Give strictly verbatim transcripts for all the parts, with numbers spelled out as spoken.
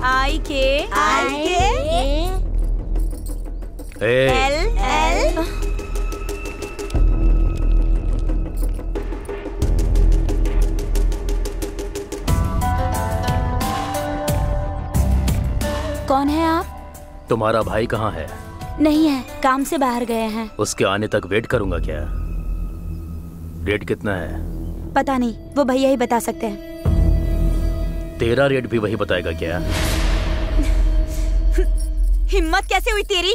I K I K L L कौन है आप? तुम्हारा भाई कहाँ है? नहीं है, काम से बाहर गए हैं। उसके आने तक वेट करूंगा क्या? रेट कितना है? पता नहीं, वो भैया ही बता सकते हैं। तेरा रेट भी वही बताएगा क्या? हिम्मत कैसे हुई तेरी?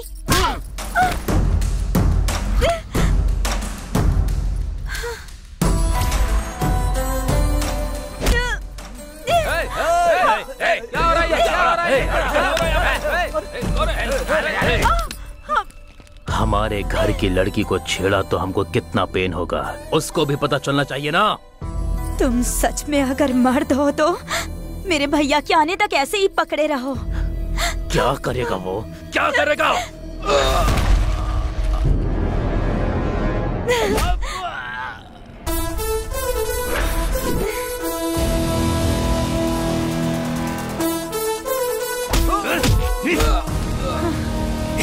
हमारे घर की लड़की को छेड़ा तो हमको कितना पेन होगा, उसको भी पता चलना चाहिए ना। तुम सच में अगर मर्द हो तो मेरे भैया के आने तक ऐसे ही पकड़े रहो। क्या करेगा वो? क्या करेगा?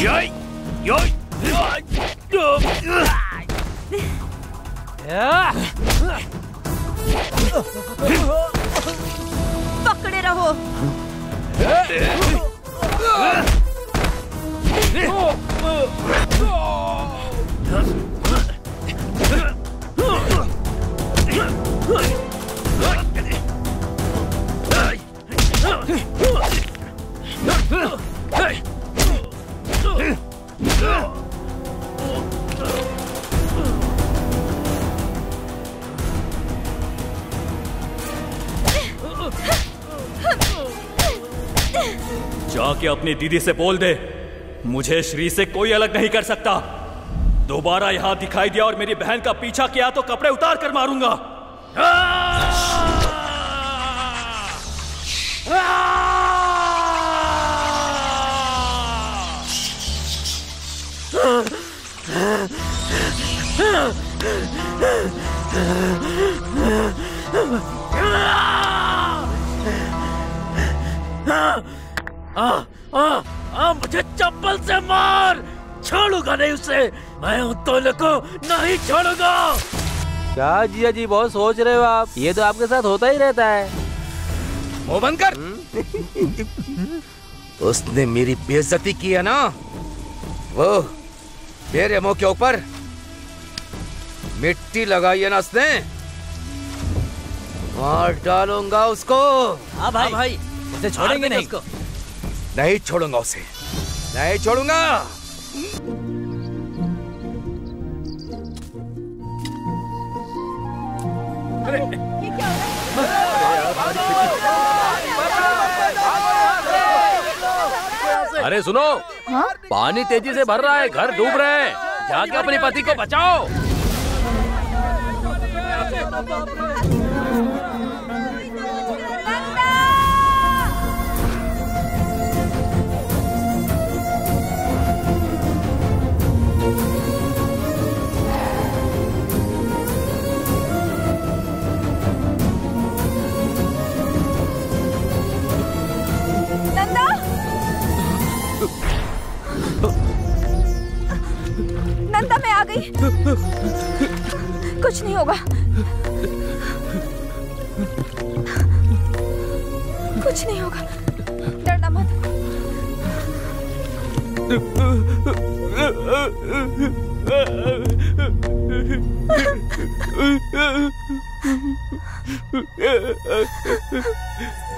योई, योई। पकड़े रहो। जाके अपनी दीदी से बोल दे मुझे श्री से कोई अलग नहीं कर सकता। दोबारा यहाँ दिखाई दिया और मेरी बहन का पीछा किया तो कपड़े उतार कर मारूंगा। आ, आ, आ, मुझे चप्पल से मार। छोड़ूंगा नहीं उसे, मैं उन दोनों को नहीं छोड़ूंगा। क्या जिया जी बहुत सोच रहे हो आप? ये तो आपके साथ होता ही रहता है। मुंह बंद कर। उसने मेरी बेइज्जती की है ना, वो मेरे मुंह के ऊपर मिट्टी लगाई है ना उसने, मार डालूंगा उसको। हाँ भाई, भाई उसे छोड़ेंगे नहीं, उसको नहीं छोड़ूंगा, उसे नहीं छोड़ूंगा। अरे ये क्या हो रहा है? अरे सुनो, हा? पानी तेजी से भर रहा है, घर डूब रहे हैं, जाके अपने पति को बचाओ। नंदा मैं आ गई, कुछ नहीं होगा, कुछ नहीं होगा, डरना मत।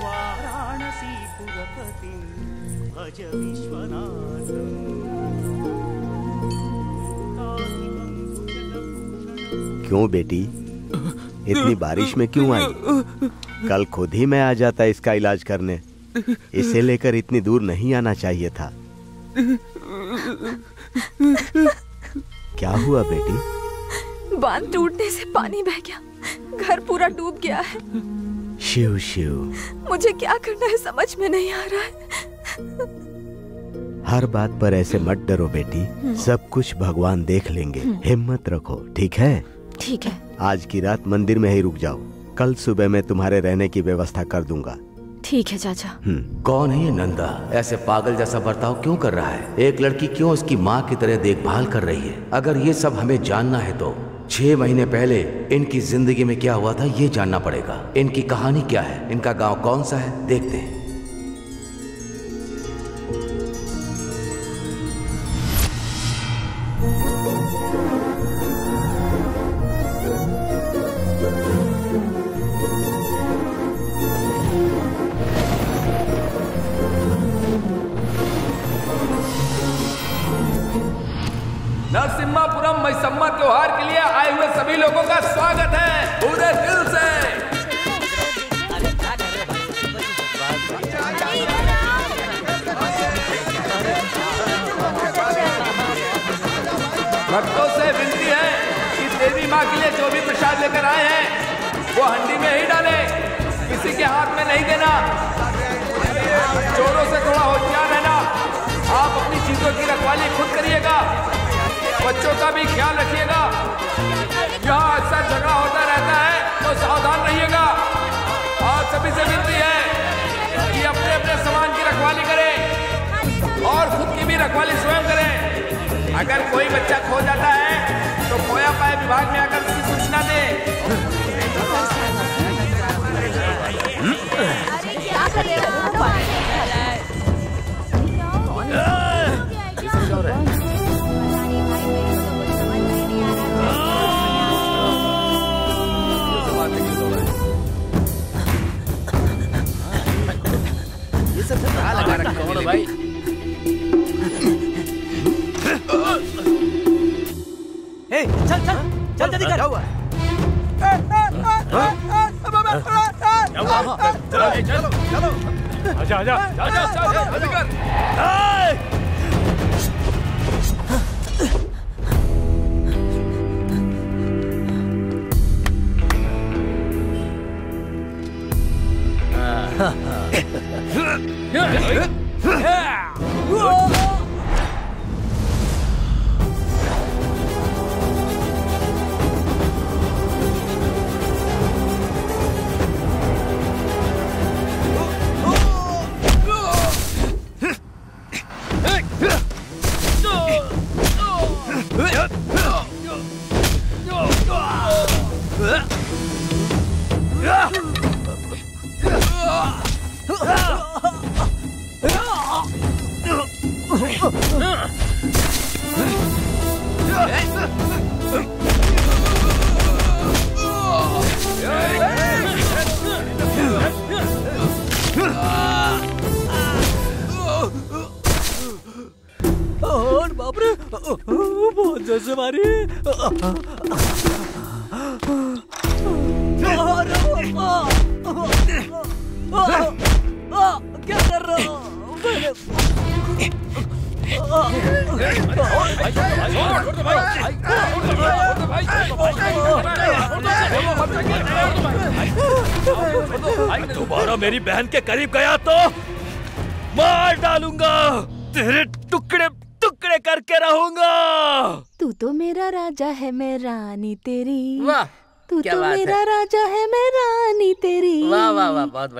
वाराणसी पुरपति भज विश्वनाथ। क्यों बेटी, इतनी बारिश में क्यों आई? कल खुद ही मैं आ जाता इसका इलाज करने, इसे लेकर इतनी दूर नहीं आना चाहिए था। क्या हुआ बेटी? बांध टूटने से पानी बह गया, घर पूरा डूब गया है। शिव शिव, मुझे क्या करना है समझ में नहीं आ रहा है। हर बात पर ऐसे मत डरो बेटी, सब कुछ भगवान देख लेंगे, हिम्मत रखो, ठीक है? ठीक है। आज की रात मंदिर में ही रुक जाओ, कल सुबह मैं तुम्हारे रहने की व्यवस्था कर दूंगा। ठीक है चाचा। कौन है ये नंदा? ऐसे पागल जैसा बर्ताव क्यों कर रहा है? एक लड़की क्यों उसकी माँ की तरह देखभाल कर रही है? अगर ये सब हमें जानना है तो छह महीने पहले इनकी जिंदगी में क्या हुआ था ये जानना पड़ेगा। इनकी कहानी क्या है, इनका गांव कौन सा है, देखते हैं।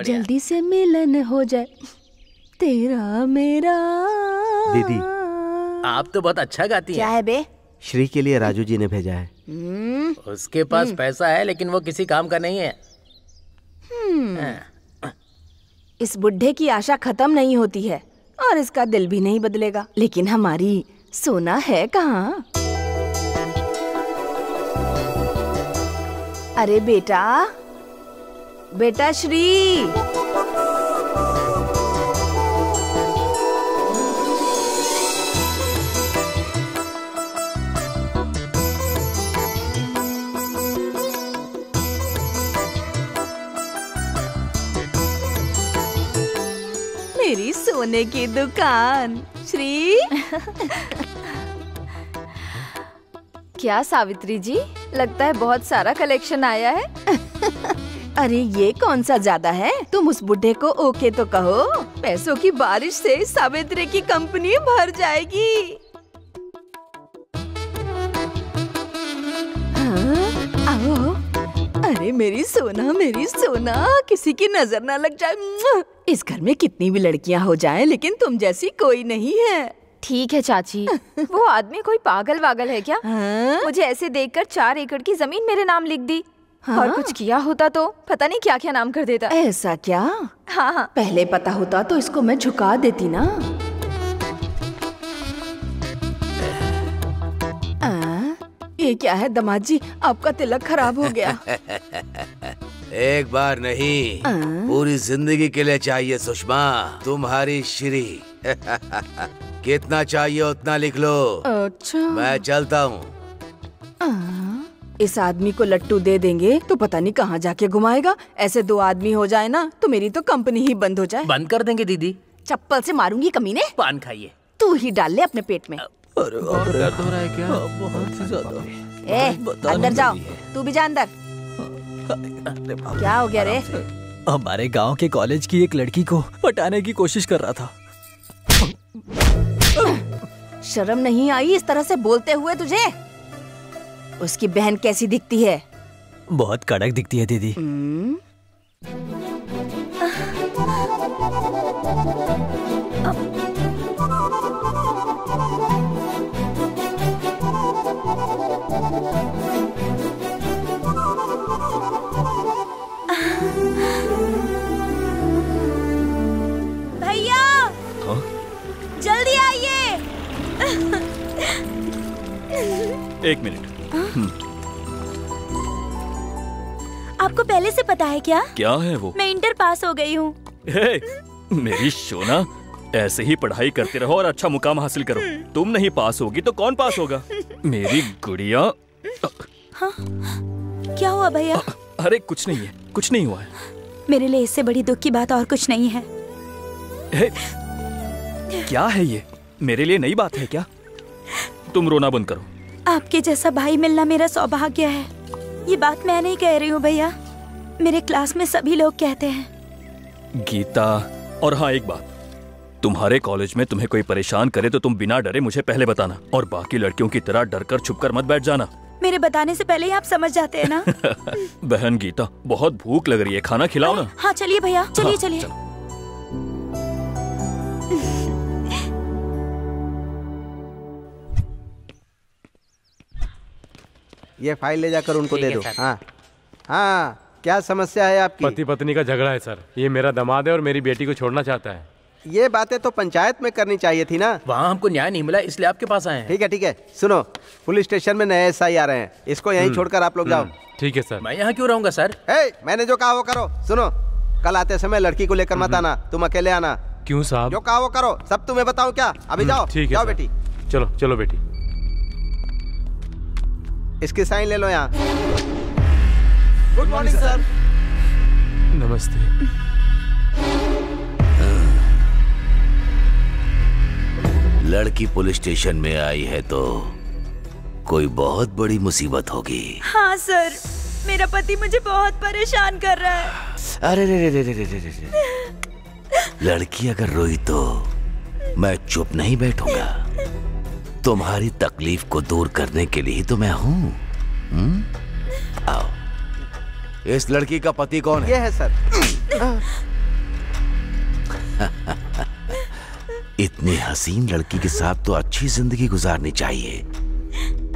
जल्दी से मिलन हो जाए तेरा मेरा। दीदी आप तो बहुत अच्छा गाती हैं। क्या है बे? श्री के लिए राजू जी ने भेजा है। उसके पास पैसा है लेकिन वो किसी काम का नहीं है। इस बुढ़े की आशा खत्म नहीं होती है और इसका दिल भी नहीं बदलेगा। लेकिन हमारी सोना है कहाँ? अरे बेटा, बेटा श्री, मेरी सोने की दुकान श्री। क्या सावित्री जी, लगता है बहुत सारा कलेक्शन आया है। अरे ये कौन सा ज्यादा है? तुम उस बुढ़े को ओके तो कहो। पैसों की बारिश से सावित्री की कंपनी भर जाएगी। हाँ, आओ। अरे अरे मेरी सोना मेरी सोना, किसी की नजर ना लग जाए। इस घर में कितनी भी लड़कियां हो जाएं, लेकिन तुम जैसी कोई नहीं है। ठीक है चाची, वो आदमी कोई पागल वागल है क्या? हाँ? मुझे ऐसे देखकर चार एकड़ की जमीन मेरे नाम लिख दी। हाँ? और कुछ किया होता तो पता नहीं क्या क्या नाम कर देता। ऐसा क्या? हाँ हाँ, पहले पता होता तो इसको मैं झुका देती ना। ये क्या है दामाद जी, आपका तिलक खराब हो गया। एक बार नहीं, पूरी जिंदगी के लिए चाहिए सुषमा, तुम्हारी श्री। कितना चाहिए उतना लिख लो। अच्छा, मैं चलता हूँ। इस आदमी को लट्टू दे देंगे तो पता नहीं कहाँ जाके घुमाएगा। ऐसे दो आदमी हो जाए ना तो मेरी तो कंपनी ही बंद हो जाए। बंद कर देंगे दीदी, चप्पल से मारूंगी कमीने। पान खाइए, तू ही डाल ले अपने पेट में। अरे और दर्द हो रहा है क्या? बहुत ही ज़्यादा। ए, अंदर जाओ, तू भी जा अंदर। क्या हो गया रे? हमारे गांव के कॉलेज की एक लड़की को पटाने की कोशिश कर रहा था। शर्म नहीं आई इस तरह से बोलते हुए तुझे? उसकी बहन कैसी दिखती है? बहुत कड़क दिखती है दीदी। एक मिनट, आपको पहले से पता है क्या? क्या है वो? मैं इंटर पास हो गई हूँ। मेरी सोना, ऐसे ही पढ़ाई करते रहो और अच्छा मुकाम हासिल करो। तुम नहीं पास होगी तो कौन पास होगा? मेरी गुड़िया। हाँ? क्या हुआ भैया? अरे कुछ नहीं है, कुछ नहीं हुआ है। मेरे लिए इससे बड़ी दुख की बात और कुछ नहीं है। क्या है ये? मेरे लिए नई बात है क्या? तुम रोना बंद करो। आपके जैसा भाई मिलना मेरा सौभाग्य है। ये बात मैं नहीं कह रही हूँ भैया, मेरे क्लास में सभी लोग कहते हैं। गीता, और हाँ एक बात, तुम्हारे कॉलेज में तुम्हें कोई परेशान करे तो तुम बिना डरे मुझे पहले बताना, और बाकी लड़कियों की तरह डरकर छुपकर मत बैठ जाना। मेरे बताने से पहले ही आप समझ जाते हैं ना। बहन गीता, बहुत भूख लग रही है, खाना खिलाओ ना। हाँ चलिए भैया, चलिए चलिए। ये फाइल ले जाकर उनको दे दो। हाँ हाँ, क्या समस्या है आपकी? पति पत्नी का झगड़ा है सर। ये मेरा दामाद है और मेरी बेटी को छोड़ना चाहता है। ये बातें तो पंचायत में करनी चाहिए थी ना। वहाँ हमको न्याय नहीं मिला, इसलिए आपके पास आए हैं। ठीक है ठीक है, सुनो, पुलिस स्टेशन में नए एस आई आ रहे हैं, इसको यहीं छोड़कर आप लोग जाओ। ठीक है सर। मैं यहाँ क्यों रहूँगा सर? ए, मैंने जो कहा वो करो। सुनो, कल आते समय लड़की को लेकर मत आना, तुम अकेले आना। क्यों साहब? जो कहा वो करो, सब तुम्हें बताओ क्या? अभी जाओ, जाओ बेटी। चलो चलो बेटी, इसकी साइन ले लो यहाँ। Good morning sir. नमस्ते। लड़की पुलिस स्टेशन में आई है तो कोई बहुत बड़ी मुसीबत होगी। हाँ सर, मेरा पति मुझे बहुत परेशान कर रहा है। अरे रे रे रे रे रे रे, लड़की अगर रोई तो मैं चुप नहीं बैठूंगा। तुम्हारी तकलीफ को दूर करने के लिए तो मैं हूँ। आओ। इस लड़की का पति कौन है? ये है सर। इतनी हसीन लड़की के साथ तो अच्छी जिंदगी गुजारनी चाहिए।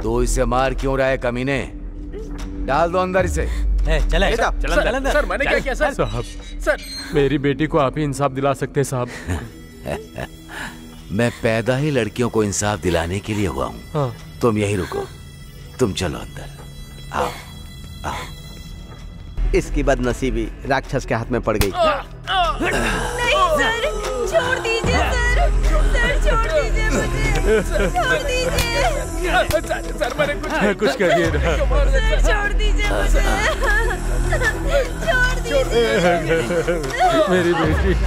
तो इसे मार क्यों रहा है कमीने? डाल दो अंदर इसे। चले चले। सर मैंने क्या किया सर? साहब सर, मेरी बेटी को आप ही इंसाफ दिला सकते हैं साहब। मैं पैदा ही लड़कियों को इंसाफ दिलाने के लिए हुआ हूँ। हाँ। तुम यहीं रुको, तुम चलो अंदर। आओ आओ। इसकी बदनसीबी राक्षस के हाथ में पड़ गई। नहीं सर, छोड़ दीजिए सर, सर छोड़ दीजिए मुझे, छोड़ दीजिए सर। मैंने कुछ कुछ कर दिया ना। छोड़ दीजिए मुझे, छोड़ दीजिए मेरी बेटी।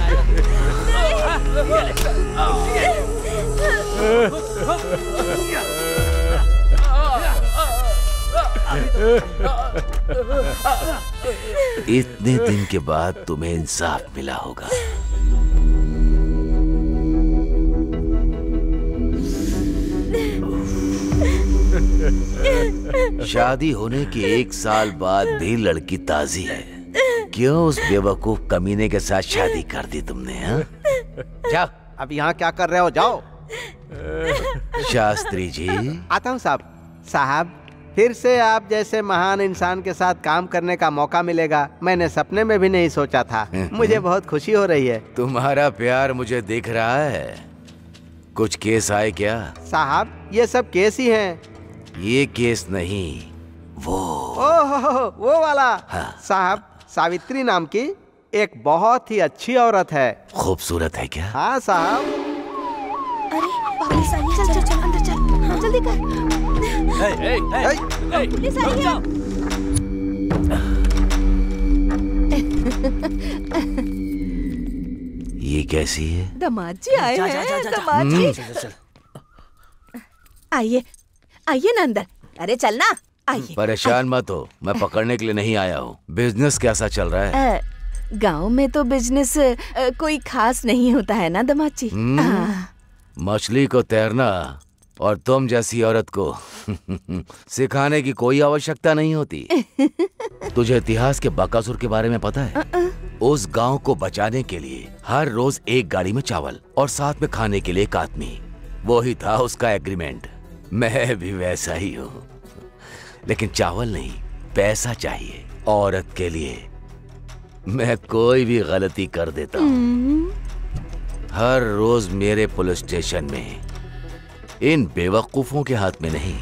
इतने दिन के बाद तुम्हें इंसाफ मिला होगा। शादी होने के एक साल बाद भी लड़की ताजी है। क्यों उस बेवकूफ कमीने के साथ शादी कर दी तुमने? हाँ जाओ, अब यहाँ क्या कर रहे हो, जाओ। शास्त्री जी। आता हूँ साहब। साहब, फिर से आप जैसे महान इंसान के साथ काम करने का मौका मिलेगा, मैंने सपने में भी नहीं सोचा था। मुझे बहुत खुशी हो रही है। तुम्हारा प्यार मुझे दिख रहा है। कुछ केस आए क्या? साहब ये सब केस ही हैं। ये केस नहीं, वो ओहो वो वाला। हाँ। साहब, सावित्री नाम की एक बहुत ही अच्छी औरत है। खूबसूरत है क्या? हाँ साहब। अरे जल्दी कर। Hey, hey, hey, hey, police आई है। ये कैसी है? दामाद जी आए हैं। दामाद जी आइए आइए ना अंदर। अरे चलना, आइए। परेशान मत हो, मैं पकड़ने के लिए नहीं आया हूँ। बिजनेस कैसा चल रहा है? गांव में तो बिजनेस कोई खास नहीं होता है ना दामाद जी। मछली को तैरना और तुम जैसी औरत को सिखाने की कोई आवश्यकता नहीं होती। तुझे इतिहास के बकासुर के बारे में पता है? उस गांव को बचाने के लिए हर रोज एक गाड़ी में चावल और साथ में खाने के लिए एक आदमी, वो ही था उसका एग्रीमेंट। मैं भी वैसा ही हूँ, लेकिन चावल नहीं, पैसा चाहिए। औरत के लिए मैं कोई भी गलती कर देता हूँ। हर रोज मेरे पुलिस स्टेशन में इन बेवकूफों के हाथ में नहीं,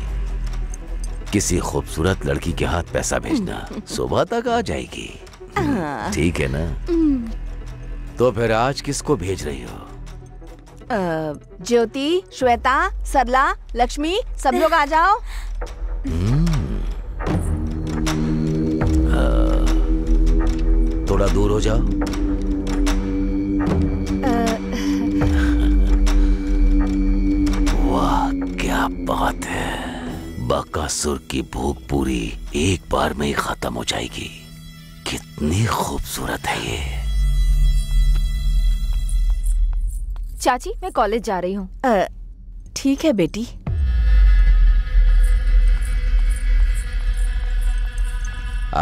किसी खूबसूरत लड़की के हाथ पैसा भेजना। सुबह तक आ जाएगी, ठीक है ना? तो फिर आज किसको भेज रही हो? ज्योति, श्वेता, सरला, लक्ष्मी, सब लोग आ जाओ। थोड़ा दूर हो जाओ। क्या बात है, बकासुर की भूख पूरी एक बार में ही खत्म हो जाएगी। कितनी खूबसूरत है ये। चाची मैं कॉलेज जा रही हूँ। ठीक है बेटी।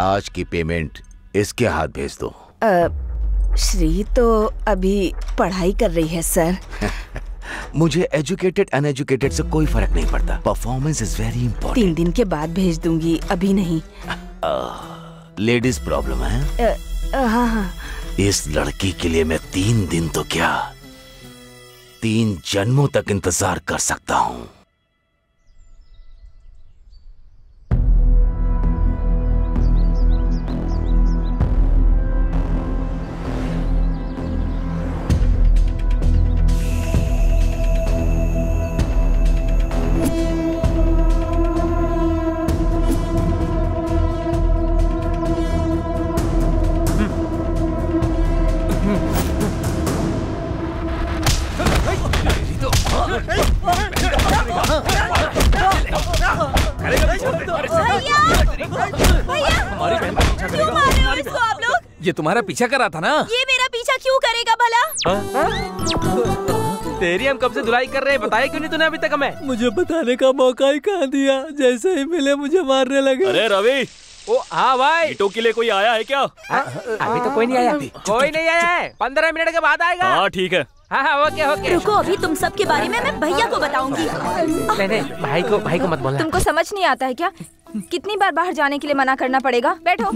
आज की पेमेंट इसके हाथ भेज दो। आ, श्री तो अभी पढ़ाई कर रही है सर। मुझे एजुकेटेड अनएजुकेटेड से कोई फर्क नहीं पड़ता। Performance is very important. तीन दिन के बाद भेज दूंगी, अभी नहीं। लेडीज प्रॉब्लम है। आ, हाँ हाँ। इस लड़की के लिए मैं तीन दिन तो क्या, तीन जन्मों तक इंतजार कर सकता हूँ। ये तुम्हारा पीछा कर रहा था ना? ये मेरा पीछा क्यों करेगा भला? आ? आ? तेरी हम कब से धुलाई कर रहे हैं, बताया क्यों नहीं तूने अभी तक हमें? मुझे बताने का मौका ही कहाँ दिया, जैसे ही मिले मुझे मारने लगे। अरे रवि, ओ हाँ भाई, ईटों के लिए कोई आया है क्या? आ? अभी तो कोई नहीं आया। कोई नहीं आया है, पंद्रह मिनट के बाद आएगा। हाँ ठीक है। हाँ हाँ ओके ओके। रुको, अभी तुम सब के बारे में मैं भैया को बताऊंगी। नहीं नहीं, भाई को भाई को मत बोलना। तुमको समझ नहीं आता है क्या, कितनी बार बाहर जाने के लिए मना करना पड़ेगा? बैठो।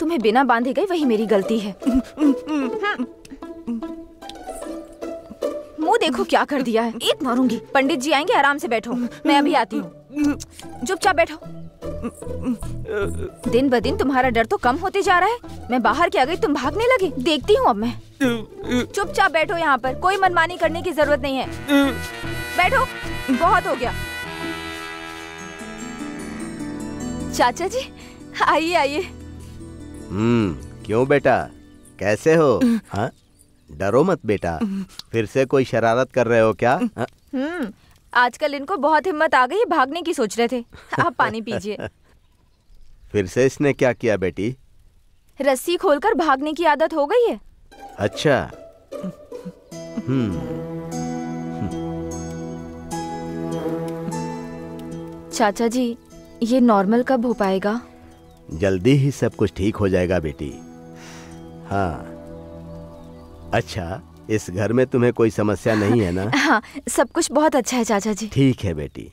तुम्हें बिना बांधे गई वही मेरी गलती है। मुंह देखो क्या कर दिया है, एक मारूंगी। पंडित जी आएंगे, आराम से बैठो, मैं अभी आती हूँ। चुपचाप बैठो। दिन ब दिन तुम्हारा डर तो कम होते जा रहा है। मैं बाहर के आ गई, तुम भागने लगी। देखती हूँ अब मैं। चुपचाप बैठो यहाँ पर, कोई मनमानी करने की जरूरत नहीं है। बैठो, बहुत हो गया। चाचा जी आइए आइए। हम्म, क्यों बेटा, कैसे हो? हाँ डरो मत बेटा, फिर से कोई शरारत कर रहे हो क्या? हम्म, आजकल इनको बहुत हिम्मत आ गई, भागने की सोच रहे थे। आप पानी पीजिए। फिर से इसने क्या किया बेटी? रस्सी खोलकर भागने की आदत हो गई है। अच्छा। हम्म। चाचा जी, ये नॉर्मल कब हो पाएगा? जल्दी ही सब कुछ ठीक हो जाएगा बेटी। हाँ, अच्छा इस घर में तुम्हें कोई समस्या नहीं है ना? हाँ, सब कुछ बहुत अच्छा है चाचा जी। ठीक है बेटी।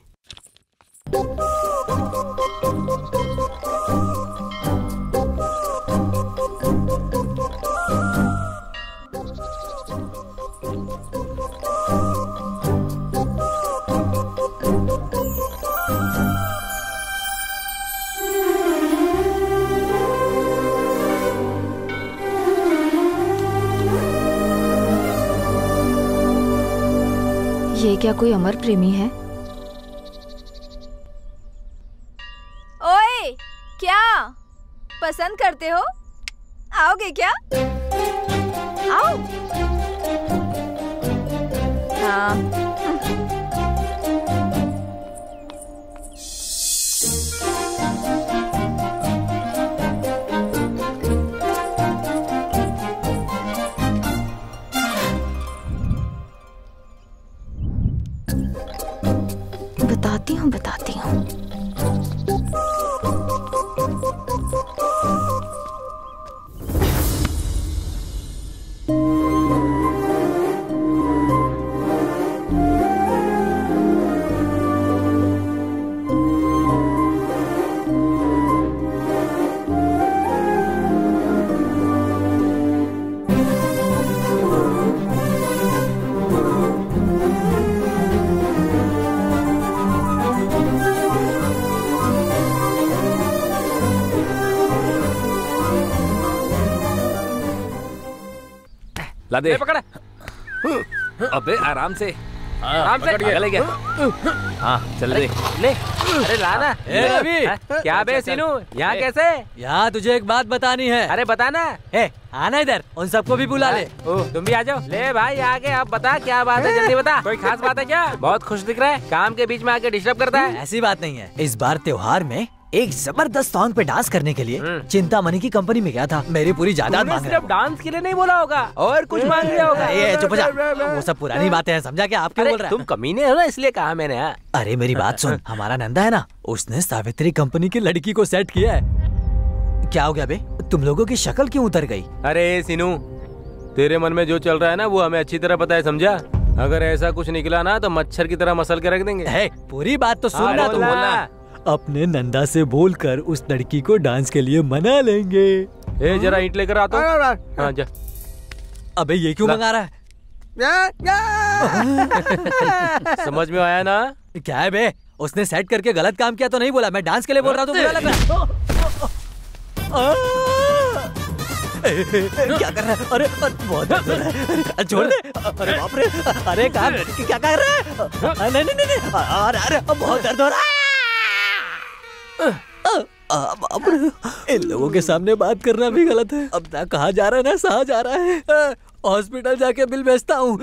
ये क्या कोई अमर प्रेमी है? ओए, क्या पसंद करते हो? आओगे क्या? आओ। हाँ। बताती हूँ बताती हूँ। लादे पकड़। अबे आराम से आराम से चले गया। हाँ चल दे ले। अरे लाना अभी क्या बे सीनू, यहाँ कैसे? यहाँ तुझे एक बात बतानी है। अरे बताना है। आना इधर, उन सबको भी बुला ले। तुम भी आ जाओ। ले भाई आगे, अब बता क्या बात है, जल्दी बता। कोई खास बात है क्या? बहुत खुश दिख रहा है, काम के बीच में आके डिस्टर्ब करता है। ऐसी बात नहीं है। इस बार त्योहार में एक जबरदस्त सॉन्ग पे डांस करने के लिए चिंतामणि की कंपनी में गया था। मेरी पूरी जायदाद मांग रहा है। डांस के लिए नहीं बोला होगा और कुछ मांग लिया होगा। ये चुप हो जा, वो सब पुरानी बातें हैं, समझा क्या? आप क्यों बोल रहे हो? तुम कमीने हो ना, इसलिए कहा मैंने। अरे मेरी बात सुन, हमारा नंदा है ना, उसने सावित्री कंपनी की लड़की को सेट किया है। क्या हो गया बे, तुम लोगों की शक्ल क्यों उतर गयी? अरे सीनू, तेरे मन में जो चल रहा है ना, वो हमें अच्छी तरह पता है, समझा? अगर ऐसा कुछ निकला ना तो मच्छर की तरह मसल के रख देंगे। पूरी बात तो सुनना। तुम बोलना, अपने नंदा से बोलकर उस लड़की को डांस के लिए मना लेंगे। ए जरा ईंट लेकर आता हूं। हां जा। अबे ये क्यों मंगा रहा है? या, या। समझ में आया ना क्या है बे? उसने सेट करके गलत काम किया तो नहीं बोला, मैं डांस के लिए बोल रहा था, बुरा लग रहा। क्या कर रहा है? अरे बहुत छोड़ दे। अरे बाप रे, अरे क्या कर रहा है? नहीं नहीं नहीं, अरे बहुत दर्द हो रहा है। इन लोगों के सामने बात करना भी गलत है। अब ना कहा जा रहा है ना सहा जा रहा है। हॉस्पिटल जाके बिल भेजता हूँ।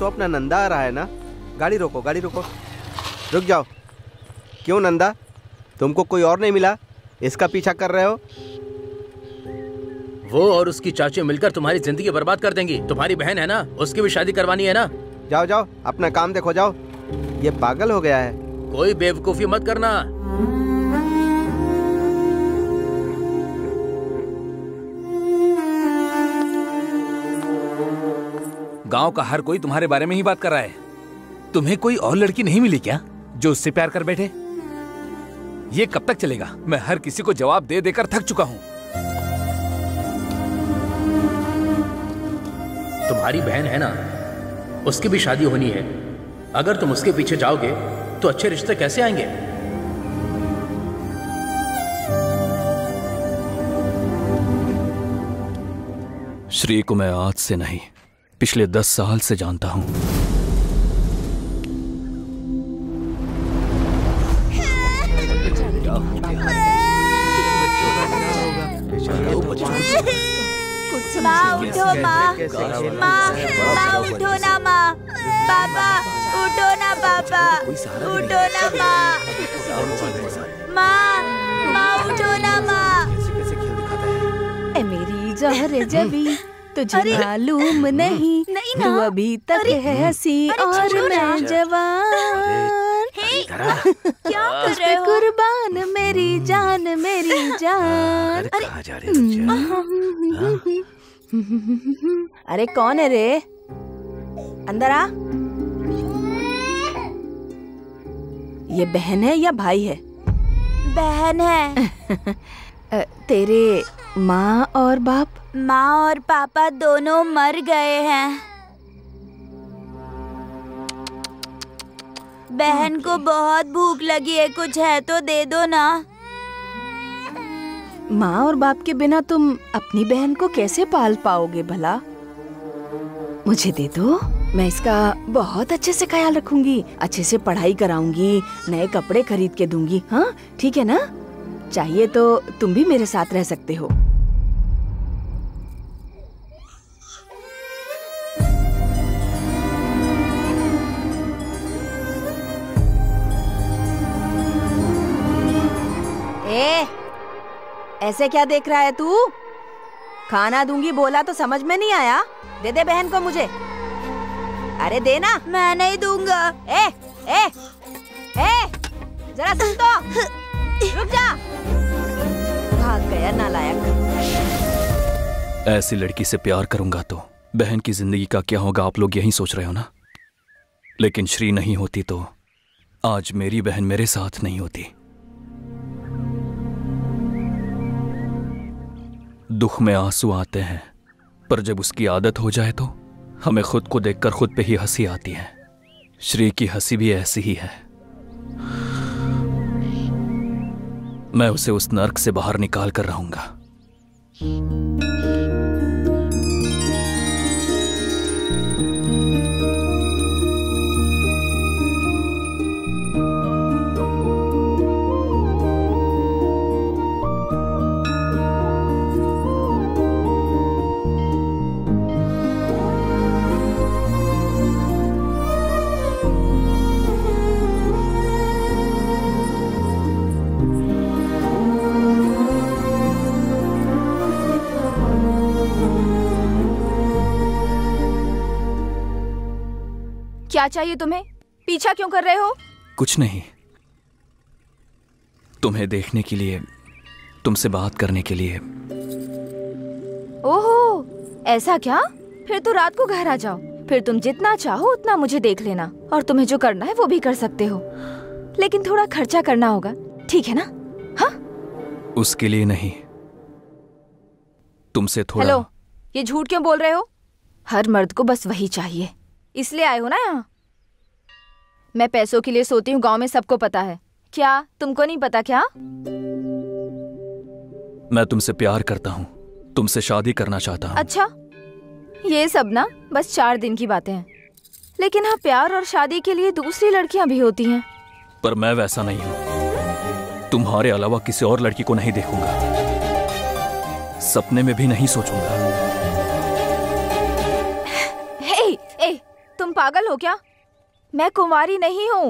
तो अपना नंदा आ रहा है ना। गाड़ी रोको, गाड़ी रोको, रुक जाओ। क्यों नंदा, तुमको कोई और नहीं मिला? इसका पीछा कर रहे हो? वो और उसकी चाची मिलकर तुम्हारी जिंदगी बर्बाद कर देंगी। तुम्हारी बहन है ना, उसकी भी शादी करवानी है ना। जाओ जाओ, अपना काम देखो जाओ। ये पागल हो गया है। कोई बेवकूफी मत करना। गांव का हर कोई तुम्हारे बारे में ही बात कर रहा है। तुम्हें कोई और लड़की नहीं मिली क्या, जो उससे प्यार कर बैठे? ये कब तक चलेगा? मैं हर किसी को जवाब दे देकर थक चुका हूं। तुम्हारी बहन है ना, उसकी भी शादी होनी है। अगर तुम उसके पीछे जाओगे तो अच्छे रिश्ते कैसे आएंगे? श्री को मैं आज से नहीं, पिछले दस साल से जानता हूं। माँ उठो, माँ माँ माँ उठो ना, माँ पापा उठो ना, पापा उठो ना, माँ माँ माँ उठो ना, माँ मेरी जहर जबी तुझे मालूम नहीं, नहीं ना। तू अभी तक है हसी और मैं जवान, क्या कर रहे हो? कुर्बान मेरी जान, मेरी जान। अरे कौन है रे? अंदर आ। ये बहन है या भाई है? बहन है। तेरे माँ और बाप? माँ और पापा दोनों मर गए हैं। बहन को बहुत भूख लगी है, कुछ है तो दे दो ना। माँ और बाप के बिना तुम अपनी बहन को कैसे पाल पाओगे भला? मुझे दे दो, मैं इसका बहुत अच्छे से ख्याल रखूंगी, अच्छे से पढ़ाई कराऊंगी, नए कपड़े खरीद के दूंगी। हाँ ठीक है ना? चाहिए तो तुम भी मेरे साथ रह सकते हो। ए, ऐसे क्या देख रहा है तू? खाना दूंगी बोला तो समझ में नहीं आया? दे दे बहन को मुझे। अरे दे ना। मैं नहीं दूंगा। ए, ए, ए, जरा सुन तो, रुक जा। भाग गया नालायक। ऐसी लड़की से प्यार करूंगा तो बहन की जिंदगी का क्या होगा, आप लोग यही सोच रहे हो ना? लेकिन श्री नहीं होती तो आज मेरी बहन मेरे साथ नहीं होती। दुख में आंसू आते हैं, पर जब उसकी आदत हो जाए तो हमें खुद को देखकर खुद पे ही हंसी आती है। श्री की हंसी भी ऐसी ही है। मैं उसे उस नर्क से बाहर निकाल कर रहूंगा। क्या चाहिए तुम्हें? पीछा क्यों कर रहे हो? कुछ नहीं, तुम्हें देखने के लिए, तुमसे बात करने के लिए। ओहो, ऐसा क्या? फिर तो रात को घर आ जाओ, फिर तुम जितना चाहो उतना मुझे देख लेना, और तुम्हें जो करना है वो भी कर सकते हो, लेकिन थोड़ा खर्चा करना होगा, ठीक है ना? हाँ? उसके लिए नहीं, तुमसे थोड़ा। हेलो, ये झूठ क्यों बोल रहे हो? हर मर्द को बस वही चाहिए, इसलिए आए हो ना यहाँ? मैं पैसों के लिए सोती हूँ, गांव में सबको पता है। क्या तुमको नहीं पता क्या? मैं तुमसे प्यार करता हूँ, तुमसे शादी करना चाहता हूँ। अच्छा, ये सब ना बस चार दिन की बातें हैं, लेकिन हाँ, प्यार और शादी के लिए दूसरी लड़कियाँ भी होती हैं। पर मैं वैसा नहीं हूँ, तुम्हारे अलावा किसी और लड़की को नहीं देखूंगा, सपने में भी नहीं सोचूंगा। तुम पागल हो क्या? मैं कुंवारी नहीं हूँ।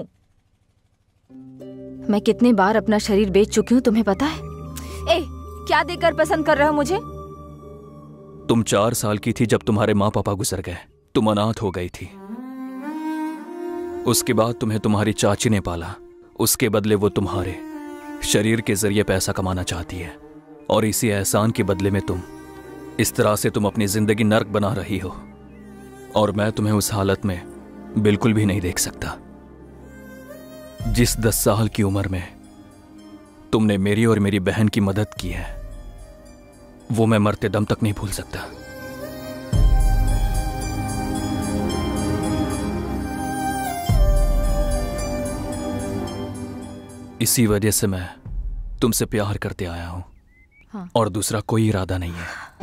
मैं कितनी बार अपना शरीर बेच चुकी हूँ, तुम्हें पता है? ए, क्या देखकर पसंद कर रहे हो मुझे? तुम चार साल की थी जब तुम्हारे माँ पापा गुजर गए, तुम अनाथ हो गई थी। उसके बाद तुम्हें तुम्हारी चाची ने पाला, उसके बदले वो तुम्हारे शरीर के जरिए पैसा कमाना चाहती है, और इसी एहसान के बदले में तुम इस तरह से तुम अपनी जिंदगी नर्क बना रही हो, और मैं तुम्हें उस हालत में बिल्कुल भी नहीं देख सकता। जिस दस साल की उम्र में तुमने मेरी और मेरी बहन की मदद की है, वो मैं मरते दम तक नहीं भूल सकता। इसी वजह से मैं तुमसे प्यार करते आया हूं, और दूसरा कोई इरादा नहीं है।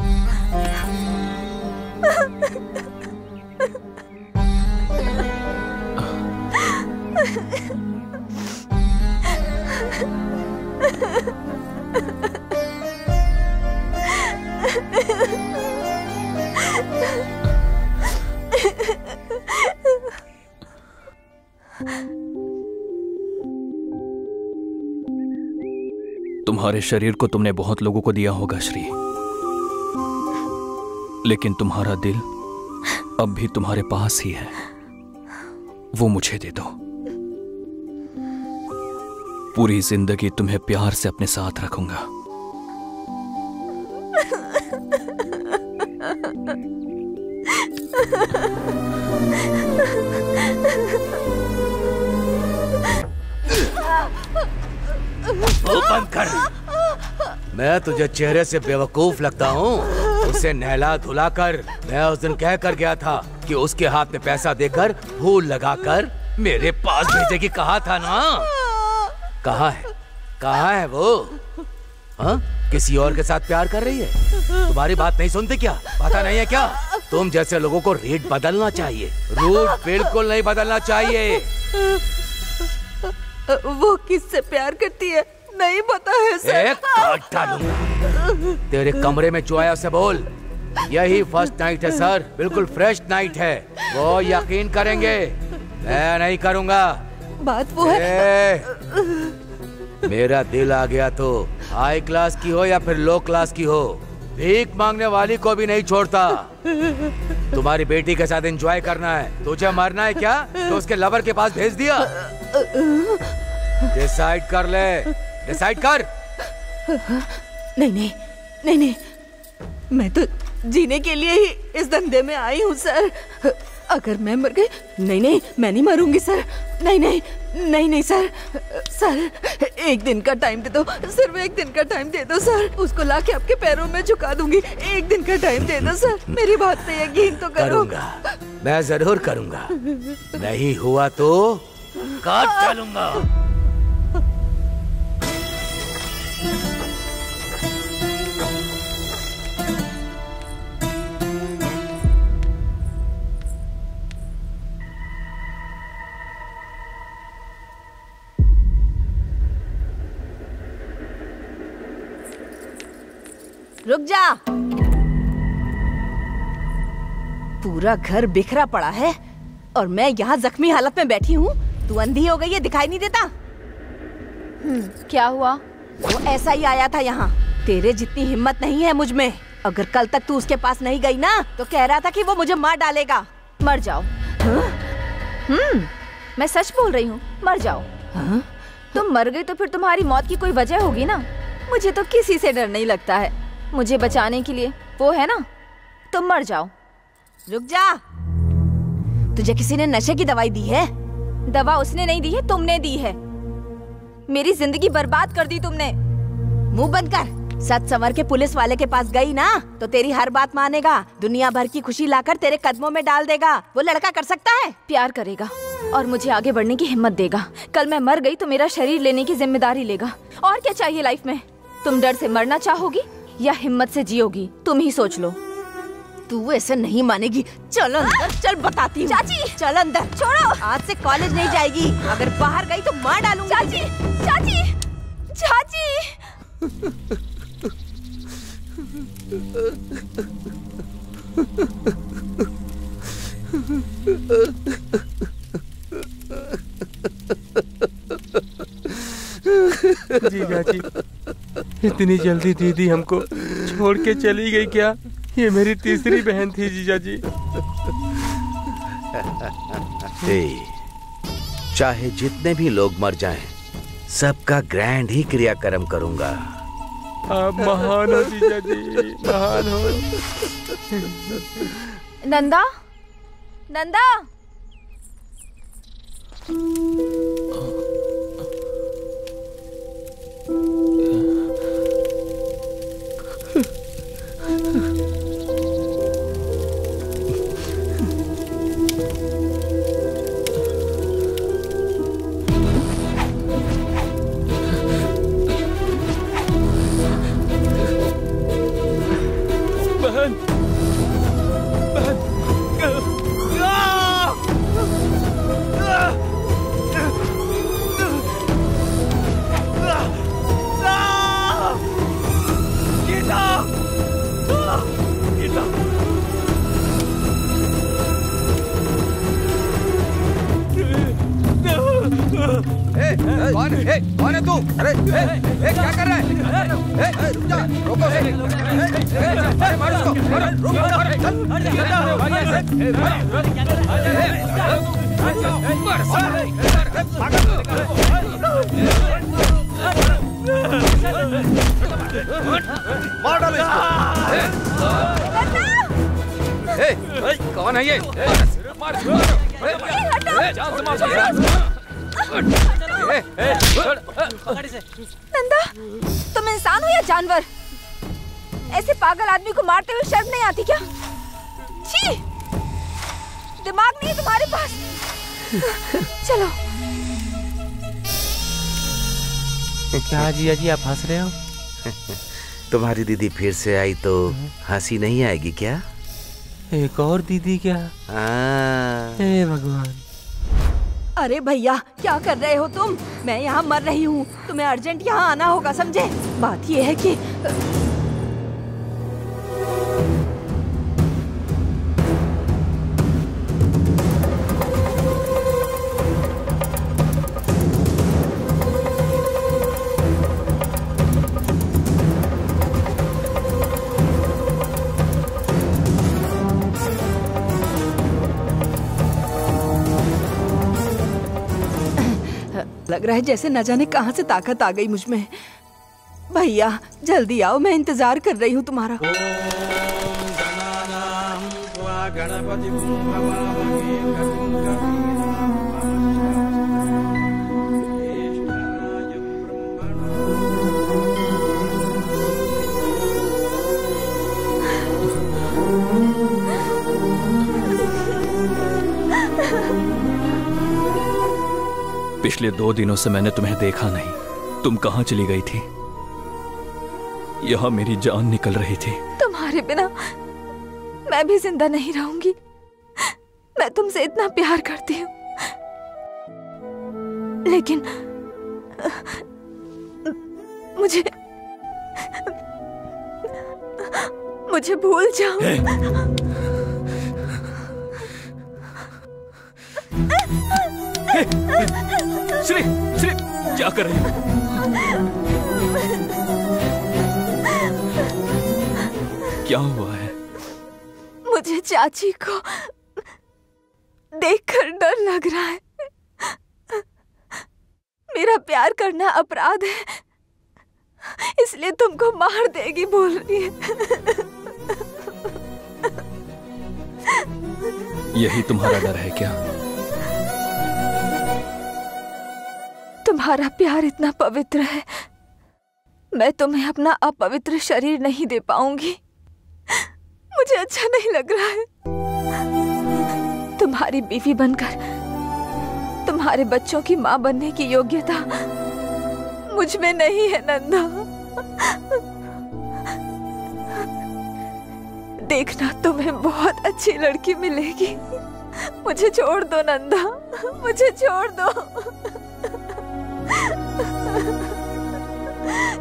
तुम्हारे शरीर को तुमने बहुत लोगों को दिया होगा श्री, लेकिन तुम्हारा दिल अब भी तुम्हारे पास ही है। वो मुझे दे दो। पूरी जिंदगी तुम्हें प्यार से अपने साथ रखूंगा। वो बंद कर। मैं तुझे चेहरे से बेवकूफ लगता हूँ। उसे नहला धुला कर मैं उस दिन कह कर गया था कि उसके हाथ में पैसा देकर भूल लगाकर मेरे पास भेजे की कहा था ना। कहाँ है, कहाँ है वो? हाँ, किसी और के साथ प्यार कर रही है? तुम्हारी बात नहीं सुनती क्या? पता नहीं है क्या? तुम जैसे लोगों को रेट बदलना चाहिए। रूट बिल्कुल नहीं बदलना चाहिए। वो किससे प्यार करती है नहीं पता है सर। एक तेरे कमरे में जो आया उसे बोल यही फर्स्ट नाइट है सर, बिल्कुल फ्रेश नाइट है। वो यकीन करेंगे, मैं नहीं करूंगा। बात वो है, मेरा दिल आ गया तो हाई क्लास की हो या फिर लो क्लास की हो, भीख मांगने वाली को भी नहीं छोड़ता। तुम्हारी बेटी के साथ एंजॉय करना है, तुझे मरना है क्या? तो उसके लवर के पास भेज दिया। डिसाइड कर ले, डिसाइड कर। नहीं नहीं नहीं नहीं, मैं तो जीने के लिए ही इस धंधे में आई हूँ सर। अगर मैं मर गई, नहीं नहीं मैं नहीं मरूंगी सर, नहीं नहीं नहीं नहीं सर। सर एक दिन का टाइम दे दो, सिर्फ एक दिन का टाइम दे दो सर। उसको लाके आपके पैरों में झुका दूंगी। एक दिन का टाइम दे दो सर, मेरी बात पे यकीन तो करो। करूंगा, मैं जरूर करूंगा। नहीं हुआ तो काट डालूंगा। रुक जा, पूरा घर बिखरा पड़ा है और मैं यहाँ जख्मी हालत में बैठी हूँ। तू अंधी हो गई है, दिखाई नहीं देता? हम्म, क्या हुआ? वो ऐसा ही आया था यहाँ। तेरे जितनी हिम्मत नहीं है मुझ में। अगर कल तक तू उसके पास नहीं गई ना तो कह रहा था कि वो मुझे मार डालेगा। मर जाओ। हम्म, मैं सच बोल रही हूँ, मर जाओ। हा? तुम मर गई तो फिर तुम्हारी मौत की कोई वजह होगी ना। मुझे तो किसी से डर नहीं लगता है। मुझे बचाने के लिए वो है ना, तुम मर जाओ। रुक जा, तुझे किसी ने नशे की दवाई दी है? दवा उसने नहीं दी है, तुमने दी है। मेरी जिंदगी बर्बाद कर दी तुमने। मुंह बंद कर। सच संवर के पुलिस वाले के पास गई ना तो तेरी हर बात मानेगा, दुनिया भर की खुशी लाकर तेरे कदमों में डाल देगा। वो लड़का कर सकता है, प्यार करेगा और मुझे आगे बढ़ने की हिम्मत देगा। कल मैं मर गई तो मेरा शरीर लेने की जिम्मेदारी लेगा। और क्या चाहिए लाइफ में? तुम डर से मरना चाहोगी या हिम्मत से जियोगी, तुम ही सोच लो। तू ऐसे नहीं मानेगी। चल अंदर, चल बताती हूँ। चाची चल अंदर। छोड़ो, आज से कॉलेज नहीं जाएगी। अगर बाहर गई तो मार डालूंगी। चाची चाची चाची जी चाची, इतनी जल्दी दीदी हमको छोड़ के चली गई क्या? ये मेरी तीसरी बहन थी जीजा जी। चाहे जितने भी लोग मर जाएं, सबका ग्रैंड ही क्रियाकर्म करूंगा। आप महान हो जीजा जी, महान हो। नंदा, नंदा, कौन है? कौन है तू? अरे क्या कर रहा है? रुक जा, रोको उसे। अरे मार उसको, रुक मार डालो इसको। कौन है ये? नंदा, तुम इंसान हो या जानवर? ऐसे पागल आदमी को मारते हुए शर्म नहीं आती क्या? छी, दिमाग नहीं है तुम्हारे पास। चलो। क्या जी जी आप हंस रहे हो? तुम्हारी दीदी फिर से आई तो हंसी नहीं आएगी क्या? एक और दीदी क्या? हे भगवान! अरे भैया क्या कर रहे हो तुम? मैं यहाँ मर रही हूँ, तुम्हें अर्जेंट यहाँ आना होगा, समझे? बात ये है कि लग रहा है जैसे न जाने कहां से ताकत आ गई मुझ में। भैया जल्दी आओ, मैं इंतजार कर रही हूं तुम्हारा। पिछले दो दिनों से मैंने तुम्हें देखा नहीं, तुम कहाँ चली गई थी? यहाँ मेरी जान निकल रही थी। तुम्हारे बिना मैं भी जिंदा नहीं रहूंगी। मैं तुमसे इतना प्यार करती हूँ, लेकिन मुझे मुझे भूल जाओ। श्री, श्री, क्या कर रही हो? क्या हुआ है? मुझे चाची को देखकर डर लग रहा है। मेरा प्यार करना अपराध है, इसलिए तुमको मार देगी बोल रही है। यही तुम्हारा डर है क्या? तुम्हारा प्यार इतना पवित्र है, मैं तुम्हें अपना अपवित्र शरीर नहीं दे पाऊंगी। मुझे अच्छा नहीं लग रहा है। तुम्हारी बीवी बनकर तुम्हारे बच्चों की माँ बनने की योग्यता मुझ में नहीं है नंदा। देखना तुम्हें बहुत अच्छी लड़की मिलेगी। मुझे छोड़ दो नंदा, मुझे छोड़ दो,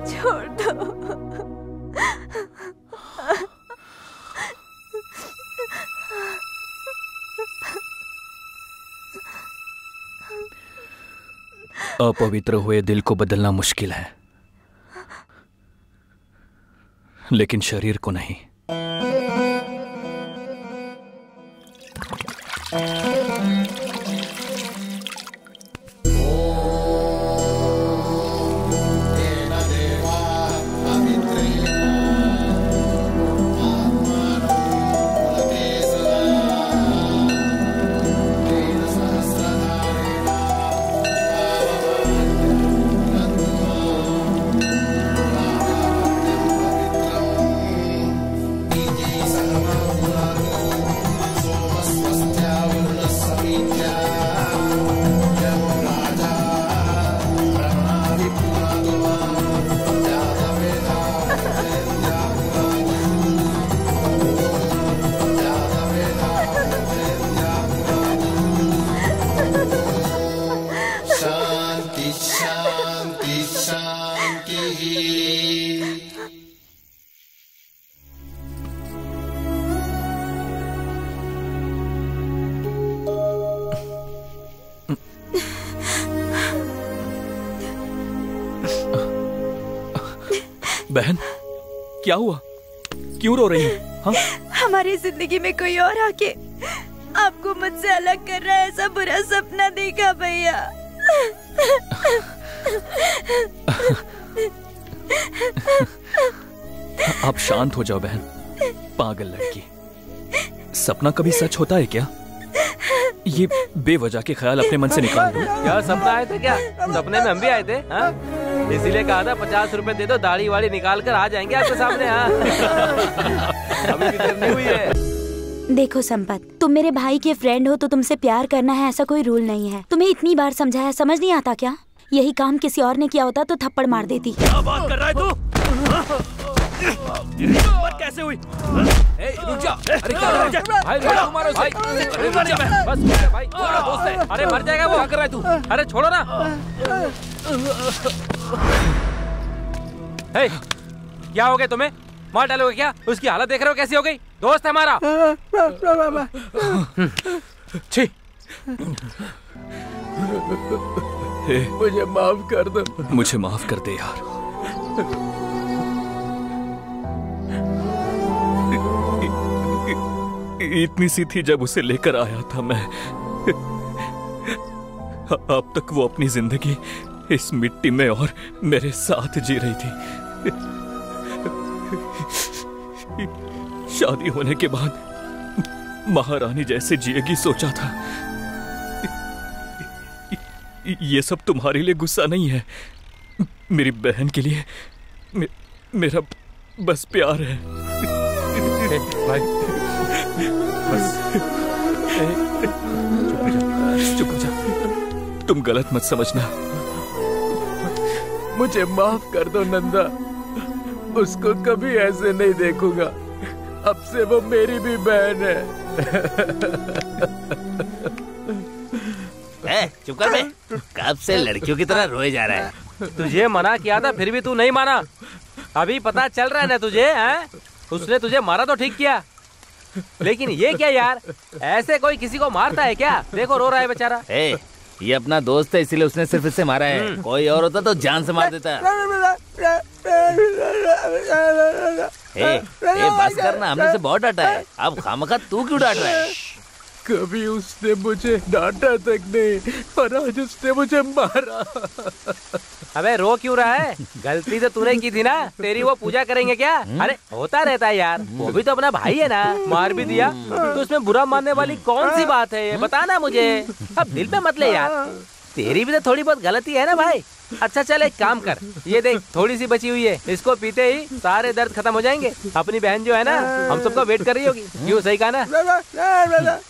छोड़ दो। अपवित्र हुए दिल को बदलना मुश्किल है, लेकिन शरीर को नहीं। बहन, क्या हुआ? क्यों रो रही है? हा? हमारी जिंदगी में कोई और आके आपको मुझसे अलग कर रहा है, ऐसा बुरा सपना देखा भैया। आप शांत हो जाओ बहन। पागल लड़की, सपना कभी सच होता है क्या? ये बेवजह के ख्याल अपने मन से निकाल दो। यार सपना आए थे क्या? सपने में हम भी आए थे, इसीलिए कहा था पचास रुपए दे दो, दाढ़ी वाड़ी निकाल कर आ जाएंगे आपके सामने। अभी कितनी नहीं हुई है। देखो संपत, तुम मेरे भाई के फ्रेंड हो तो तुमसे प्यार करना है ऐसा कोई रूल नहीं है। तुम्हें इतनी बार समझाया, समझ नहीं आता क्या? यही काम किसी और ने किया होता तो थप्पड़ मार देती। क्या बात कर रहा है तू? कैसे हुई? ए, रुक जा। अरे क्या कर रहा है? भाई छोड़ो, मारो भाई। अरे मर जा बस, मेरा भाई मेरा दोस्त है। अरे मर जाएगा वो। क्या कर रहा है तू? अरे छोड़ो ना। ए, क्या हो गया तुम्हें? मार डालोगे क्या? उसकी हालत देख रहे हो कैसी हो गई? दोस्त है हमारा। छी, मुझे माफ कर दो। मुझे माफ कर दे यार। इतनी सी थी जब उसे लेकर आया था मैं। अब तक वो अपनी जिंदगी इस मिट्टी में और मेरे साथ जी रही थी। शादी होने के बाद महारानी जैसे जिएगी सोचा था। ये सब तुम्हारे लिए गुस्सा नहीं है, मेरी बहन के लिए मे, मेरा बस प्यार है। भाई बस चुप हो जा, चुप हो जा। तुम गलत मत समझना। मुझे माफ कर दो नंदा, उसको कभी ऐसे नहीं देखूंगा। अब से वो मेरी भी बहन है। ए, चुप कर बे। कब से लड़कियों की तरह रोए जा रहा है। तुझे मना किया था फिर भी तू नहीं माना। अभी पता चल रहा है ना तुझे है? उसने तुझे मारा तो ठीक किया, लेकिन ये क्या यार, ऐसे कोई किसी को मारता है क्या? देखो रो रहा है बेचारा। ए, ये अपना दोस्त है इसलिए उसने सिर्फ इससे मारा है, कोई और होता तो जान से मार देता। ए, ए, बस करना, हमने से बहुत डांटा है। अब खामखा तू क्यों डांट रहा है? कभी उसने मुझे डांटा तक नहीं, पर आज उसने मुझे मारा। अबे रो क्यों रहा है? गलती से तूने की थी ना, तेरी वो पूजा करेंगे क्या? अरे होता रहता है यार, वो भी तो अपना भाई है ना। मार भी दिया तो उसमें बुरा मानने वाली कौन सी बात है ये बता ना मुझे। अब दिल पे मत ले यार, तेरी भी तो थोड़ी बहुत गलती है ना भाई। अच्छा चल एक काम कर, ये देख थोड़ी सी बची हुई है, इसको पीते ही सारे दर्द खत्म हो जाएंगे। अपनी बहन जो है ना हम सबको वेट कर रही होगी। क्यों सही कहा ना?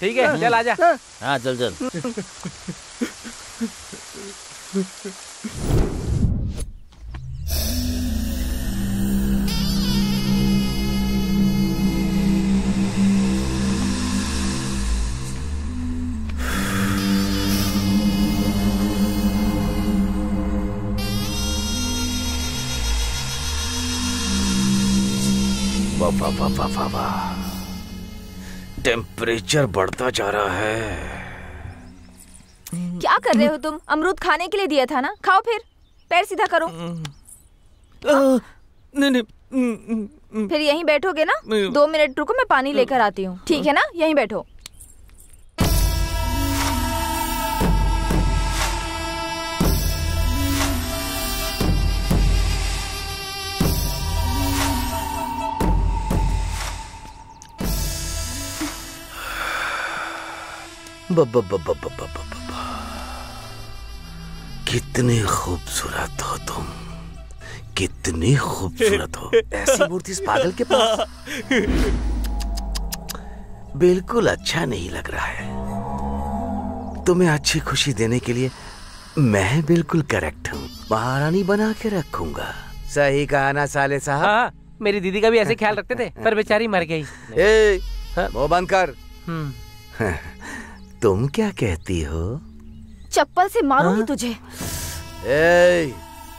ठीक है चल आजा। हाँ चल चल। वाह वाह वाह वाह वाह, टेम्परेचर बढ़ता जा रहा है। क्या कर रहे हो तुम? अमरूद खाने के लिए दिया था ना, खाओ फिर। पैर सीधा करो। नहीं नहीं, फिर यहीं बैठोगे ना? दो मिनट रुको, मैं पानी लेकर आती हूँ। ठीक है ना, यहीं बैठो। कितने खूबसूरत हो तुम, कितनी खूबसूरत हो। ऐसी मूर्ति इस पागल के पास बिल्कुल अच्छा नहीं लग रहा है। तुम्हें अच्छी खुशी देने के लिए मैं बिल्कुल करेक्ट हूँ, महारानी बना के रखूंगा। सही कहा ना साले साहब। मेरी दीदी का भी ऐसे ख्याल रखते थे, पर बेचारी मर गई। ए, वो बंद कर। तुम क्या कहती हो? चप्पल से मारूंगी तुझे। ए,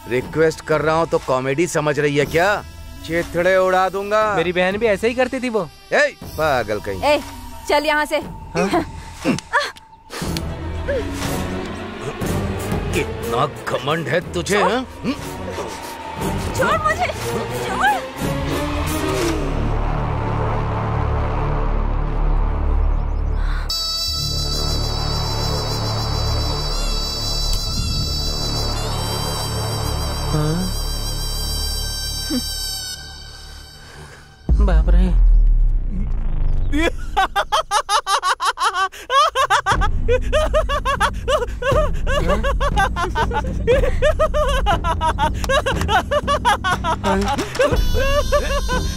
रिक्वेस्ट कर रहा हूँ तो कॉमेडी समझ रही है क्या? चिथड़े उड़ा दूंगा। मेरी बहन भी ऐसे ही करती थी वो। ए, पागल कहीं। ए, चल यहाँ से। कितना घमंड है तुझे? छोड़ मुझे, छोड़। बाप रे,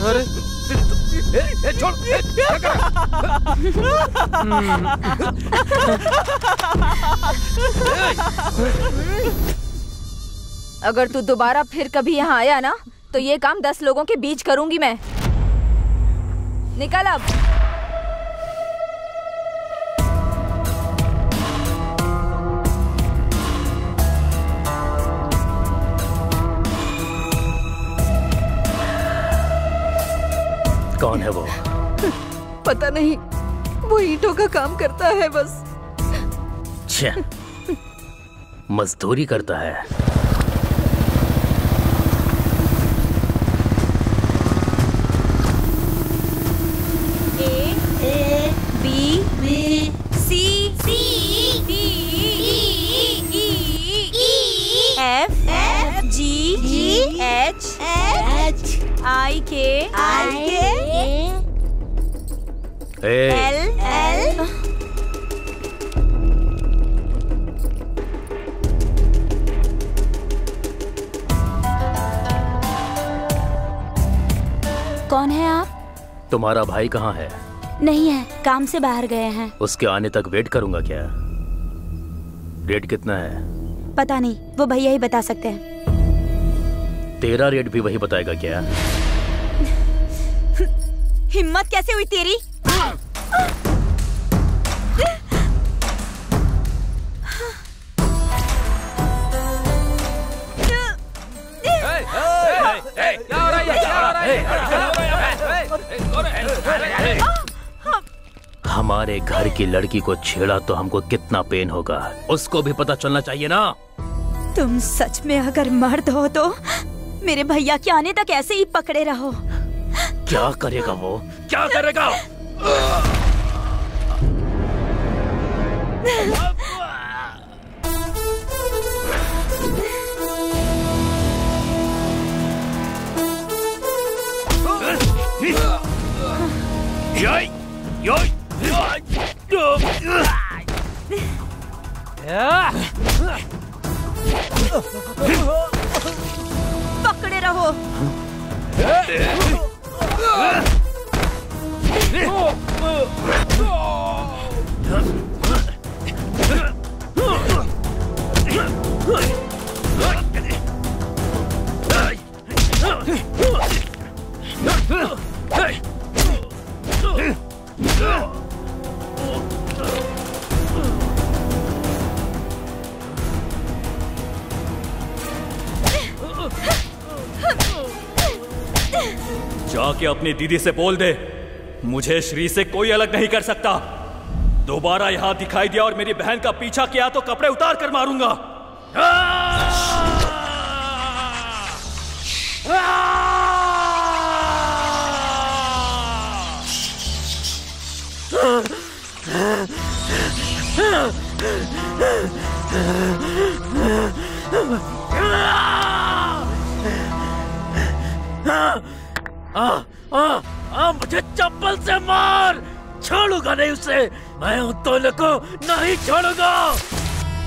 अरे छोड़, अगर तू दोबारा फिर कभी यहाँ आया ना तो ये काम दस लोगों के बीच करूंगी मैं। निकल अब। कौन है वो? पता नहीं, वो ईंटों का काम करता है बस। छे, मजदूरी करता है। I K I K L L कौन है आप? तुम्हारा भाई कहाँ है? नहीं है, काम से बाहर गए हैं। उसके आने तक वेट करूंगा क्या? रेट कितना है? पता नहीं, वो भैया ही बता सकते हैं। तेरा रेट भी वही बताएगा क्या? हिम्मत कैसे हुई तेरी? हमारे घर की लड़की को छेड़ा तो हमको कितना पेन होगा, उसको भी पता चलना चाहिए ना। तुम सच में अगर मर्द हो तो मेरे भैया के आने तक ऐसे ही पकड़े रहो। क्या करेगा वो, क्या करेगा? पकड़े रहो। जाके अपनी दीदी से बोल दे मुझे श्री से कोई अलग नहीं कर सकता। दोबारा यहाँ दिखाई दिया और मेरी बहन का पीछा किया तो कपड़े उतार कर मारूंगा। आ, आ, आ, मुझे चप्पल से मार, छोड़ूंगा नहीं उसे मैं। उन दोनों को नहीं छोड़ूंगा।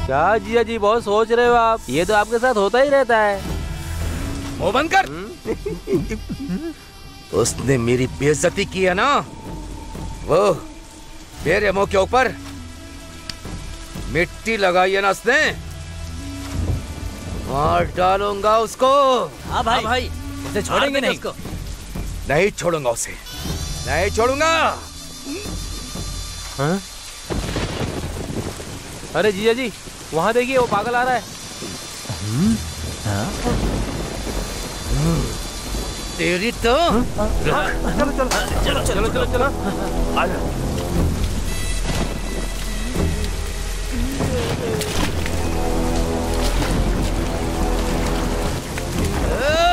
क्या जिया जी बहुत सोच रहे हो आप? ये तो आपके साथ होता ही रहता है। मुंह बंद कर। उसने मेरी बेइज्जती की है ना, वो मेरे मुंह के ऊपर मिट्टी लगाई है ना उसने, मार डालूंगा उसको। हाँ भाई, भाई उसे छोड़ेंगे नहीं उसको। नहीं छोड़ूंगा उसे, नहीं छोड़ूंगा। हाँ? अरे जीजा जी वहां देखिए, वो पागल आ रहा है। हाँ? तेरी तो हाँ? चलो चलो चलो चलो चलो चलो आ जा।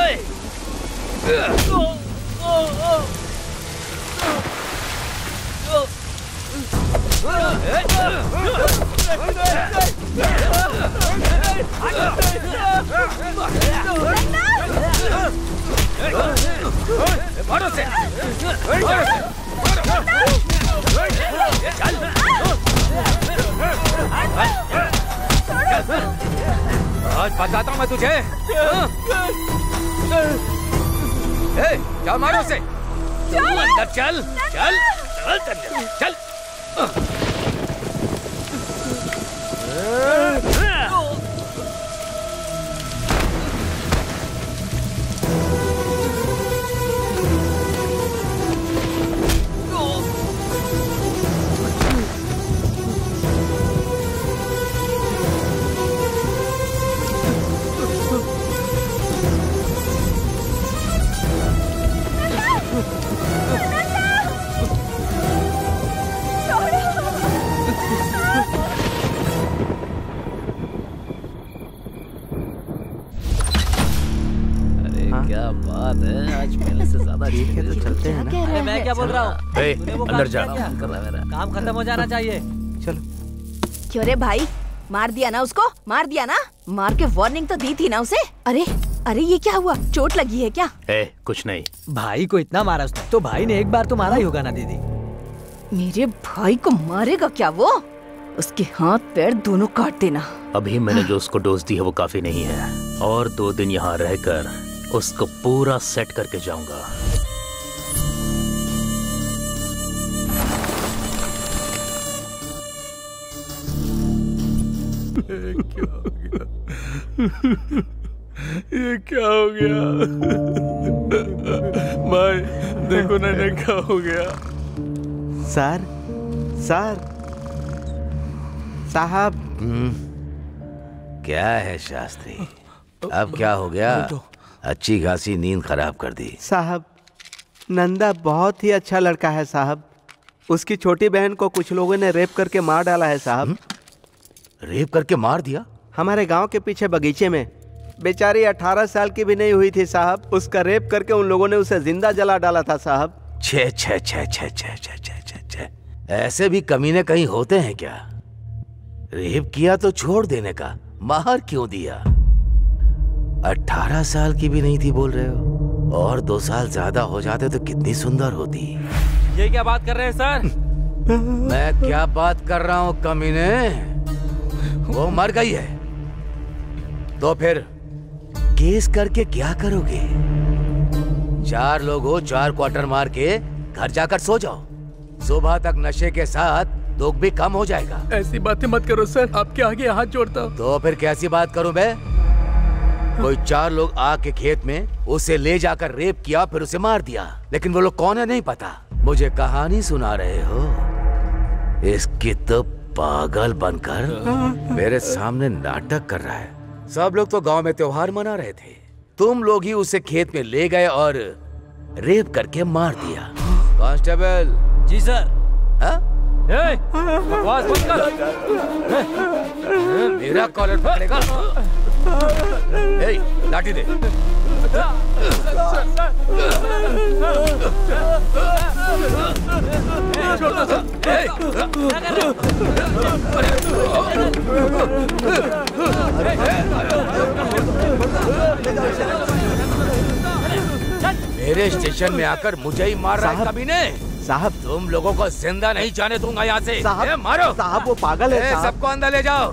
ए! आज बताता हूँ मैं तुझे। चल मारो से, अंदर चल चल चल चल। ठीक है तो चलते हैं ना। अरे मैं क्या बोल रहा हूँ, अंदर जा, काम खत्म हो जाना चाहिए। चलो। क्यों रे भाई, मार दिया ना उसको, मार दिया ना, मार के वार्निंग तो दी थी ना उसे। अरे अरे ये क्या हुआ, चोट लगी है क्या? ए, कुछ नहीं, भाई को इतना मारा उसने तो भाई ने एक बार तो मारा ही होगा ना दीदी। मेरे भाई को मारेगा क्या वो, उसके हाथ पैर दोनों काट देना। अभी मैंने जो उसको डोज दी है वो काफी नहीं है, और दो दिन यहाँ रह कर उसको पूरा सेट करके जाऊंगा। ये क्या हो गया, ये क्या हो गया भाई, देखो ना क्या हो गया। सर सर साहब। क्या है शास्त्री, अब क्या हो गया? अच्छी खासी नींद खराब कर दी। साहब नंदा बहुत ही अच्छा लड़का है साहब, उसकी छोटी बहन को कुछ लोगों ने रेप करके मार डाला है साहब। रेप करके मार दिया? हमारे गांव के पीछे बगीचे में, बेचारी अठारह साल की भी नहीं हुई थी साहब, उसका रेप करके उन लोगों ने उसे जिंदा जला डाला था साहब। छे छे छे छे छे छे छे छे, ऐसे भी कमीने कहीं होते हैं क्या? रेप किया तो छोड़ देने का, मार क्यों दिया? अठारह साल की भी नहीं थी बोल रहे हो, और दो साल ज्यादा हो जाते तो कितनी सुंदर होती। ये क्या बात कर रहे हैं सर? मैं क्या बात कर रहा हूँ कमीने, वो मर गई है तो फिर केस करके क्या करोगे? चार लोग हो, चार क्वार्टर मार के घर जाकर सो जाओ, सुबह तक नशे के साथ दुख भी कम हो जाएगा। ऐसी बातें मत करो सर, आपके आगे हाथ जोड़ता हूँ। तो फिर कैसी बात करूँ मैं? कोई चार लोग आके खेत में उसे ले जाकर रेप किया, फिर उसे मार दिया, लेकिन वो लोग कौन है नहीं पता। मुझे कहानी सुना रहे हो, इसकी तो पागल बनकर मेरे सामने नाटक कर रहा है। सब लोग तो गांव में त्योहार मना रहे थे, तुम लोग ही उसे खेत में ले गए और रेप करके मार दिया। Constable ji sir. हा? ए, बकवास मत कर, मेरा कॉलर पकड़ेगा। लाठी दे। मेरे स्टेशन में आकर मुझे ही मार रहा है कभी ने। साहब तुम लोगों को जिंदा नहीं जाने दूंगा यहाँ से। साहब मारो। साहब वो पागल है, सबको अंदर ले जाओ,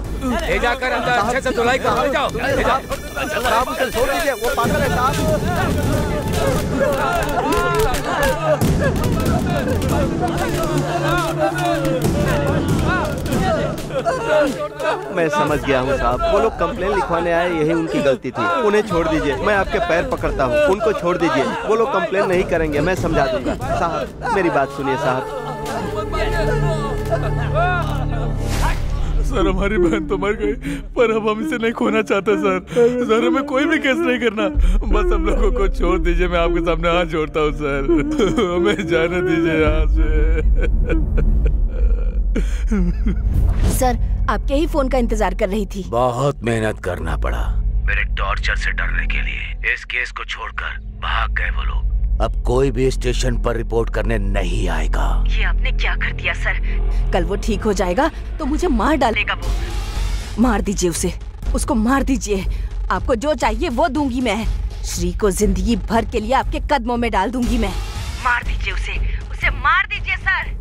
ले जाकर अंदर अच्छे से धुलाई करा जाओ। साहब उसे छोड़ दीजिए, वो पागल है साहब। मैं समझ गया हूँ साहब, वो लोग कंप्लेन लिखवाने आए, यही उनकी गलती थी, उन्हें छोड़ दीजिए। मैं आपके पैर पकड़ता हूँ, उनको छोड़ दीजिए, वो लोग कंप्लेन नहीं करेंगे, मैं समझा दूंगा। साहब मेरी बात सुनिए साहब। सर हमारी बहन तो मर गई, पर अब हम इसे नहीं खोना चाहते सर। सर हमें कोई भी केस नहीं करना, बस हम लोगों को छोड़ दीजिए, मैं आपके सामने हाथ जोड़ता हूँ सर, हमें जाने दीजिए यहाँ से। सर आपके ही फोन का इंतजार कर रही थी। बहुत मेहनत करना पड़ा मेरे टॉर्चर से डरने के लिए, इस केस को छोड़कर भाग गए वो लोग। अब कोई भी स्टेशन पर रिपोर्ट करने नहीं आएगा। ये आपने क्या कर दिया सर? कल वो ठीक हो जाएगा तो मुझे मार डालेगा वो। मार दीजिए उसे, उसको मार दीजिए। आपको जो चाहिए वो दूंगी मैं। श्री को जिंदगी भर के लिए आपके कदमों में डाल दूंगी मैं। मार दीजिए उसे, उसे मार दीजिए सर।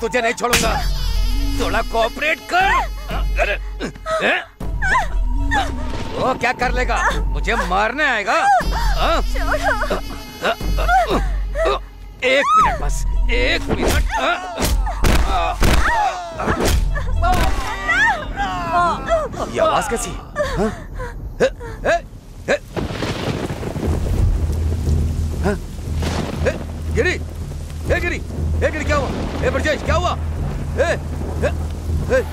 तुझे नहीं छोड़ूंगा, थोड़ा कोऑपरेट कर। वो क्या कर लेगा? मुझे मारने आएगा। एक मिनट बस, एक मिनट। ये आवाज कैसी? गिरी, हे गिरी, हे गिरी, क्या हुआ? ए ब्रजेश, क्या हुआ? ए, ए, ए।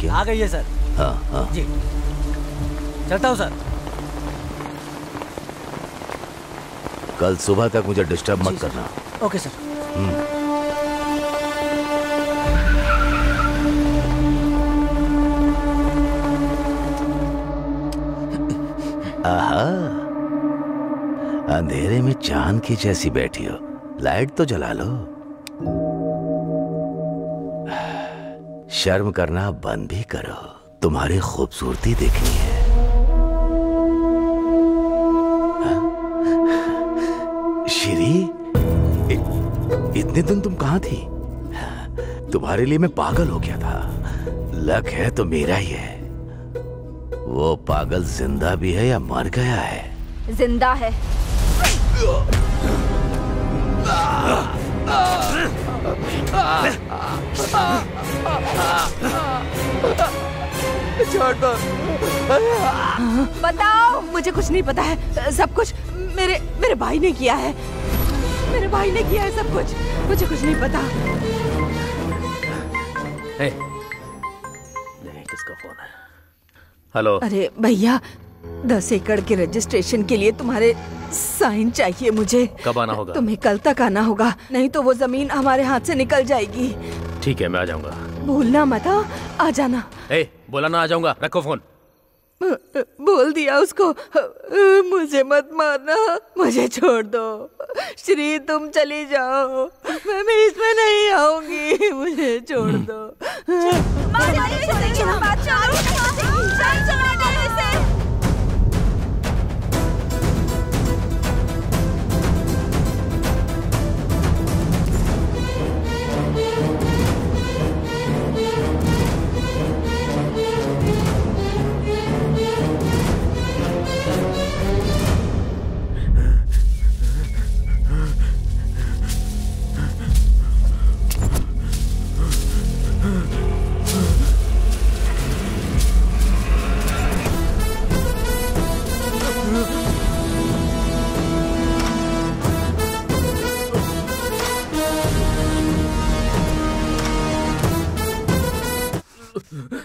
क्या? आ गई है सर। हाँ हाँ जी, चलता हूँ सर। कल सुबह तक मुझे डिस्टर्ब मत करना। Okay sir. हम्म आहा, अंधेरे में चांद की जैसी बैठी हो, लाइट तो जला लो। शर्म करना बंद भी करो, तुम्हारी खूबसूरती देखनी है। श्री, इ, इतने दिन तुम कहाँ थी? तुम्हारे लिए मैं पागल हो गया था। लक है तो मेरा ही है। वो पागल जिंदा भी है या मर गया है? जिंदा है। छोड़ दो। बताओ। मुझे कुछ नहीं पता है, सब कुछ मेरे मेरे भाई ने किया है। मेरे भाई ने किया है सब कुछ, मुझे कुछ नहीं पता। hey, किसका फोन है? हेलो। अरे भैया, दस एकड़ के रजिस्ट्रेशन के लिए तुम्हारे साइन चाहिए मुझे। कब आना होगा? तुम्हें कल तक आना होगा, नहीं तो वो जमीन हमारे हाथ से निकल जाएगी। ठीक है, मैं आ जाऊंगा। भूलना मत, आ जाना। ए, बोला ना आ जाऊंगा। रखो फोन। बोल दिया उसको, मुझे मत मारना, मुझे छोड़ दो श्री, तुम चली जाओ, मैं भी इसमें नहीं आऊंगी, मुझे छोड़ दो।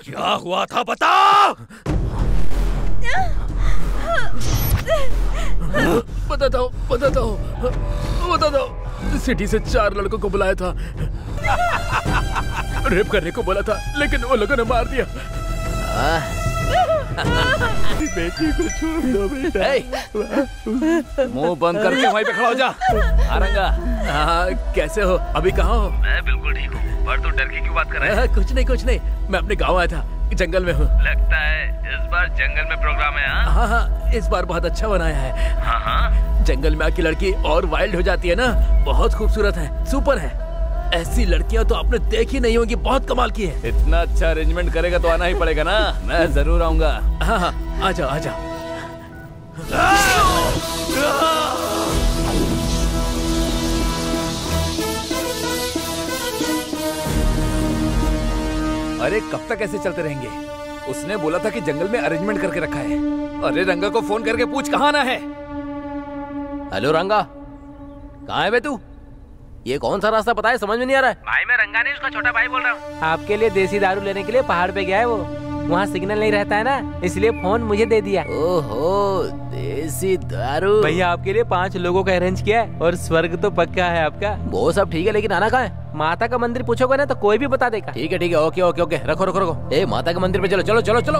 क्या हुआ था बता? बताता हूँ बताता हूँ बताता हूँ। सिटी से चार लड़कों को बुलाया था, रेप करने को बोला था, लेकिन वो लोगों ने मार दिया। बेटी को छोड़ दो बेटा। मुंह बंद करके वहीं पे खड़ा हो जा। रंगा, हाँ कैसे हो? अभी कहाँ हो? मैं बिल्कुल ठीक हूँ, पर तू डर के क्यों बात कर रहा है? कुछ नहीं कुछ नहीं, मैं अपने गांव आया था, जंगल में हूँ। लगता है इस बार जंगल में प्रोग्राम है। हाँ हाँ हाँ, इस बार बहुत अच्छा बनाया है। हाँ हाँ, जंगल में आके लड़की और वाइल्ड हो जाती है ना, बहुत खूबसूरत है, सुपर है। ऐसी लड़कियाँ तो आपने देखी नहीं होगी, बहुत कमाल की है। इतना अच्छा अरेंजमेंट करेगा तो आना ही पड़ेगा ना। मैं जरूर आऊँगा। हाँ हाँ, आ जाओ आ जाओ। अरे कब तक ऐसे चलते रहेंगे? उसने बोला था कि जंगल में अरेंजमेंट करके रखा है। अरे रंगा को फोन करके पूछ कहाँ आना है। हेलो रंगा, कहाँ है बे तू? ये कौन सा रास्ता पता है, समझ में नहीं आ रहा है। भाई मैं रंगा नहीं, उसका छोटा भाई बोल रहा हूँ। आपके लिए देसी दारू लेने के लिए पहाड़ पे गया है वो, वहाँ सिग्नल नहीं रहता है ना, इसलिए फोन मुझे दे दिया। ओहो, देसी दारू। भैया आपके लिए पाँच लोगों का अरेंज किया है और स्वर्ग तो पक्का है आपका। वो सब ठीक है, लेकिन आना कहाँ है? माता का मंदिर पूछोगे ना तो कोई भी बता देगा। ठीक है ठीक है, ओके ओके ओके, रखो रखो रखो। ए माता के मंदिर पे चलो चलो चलो चलो।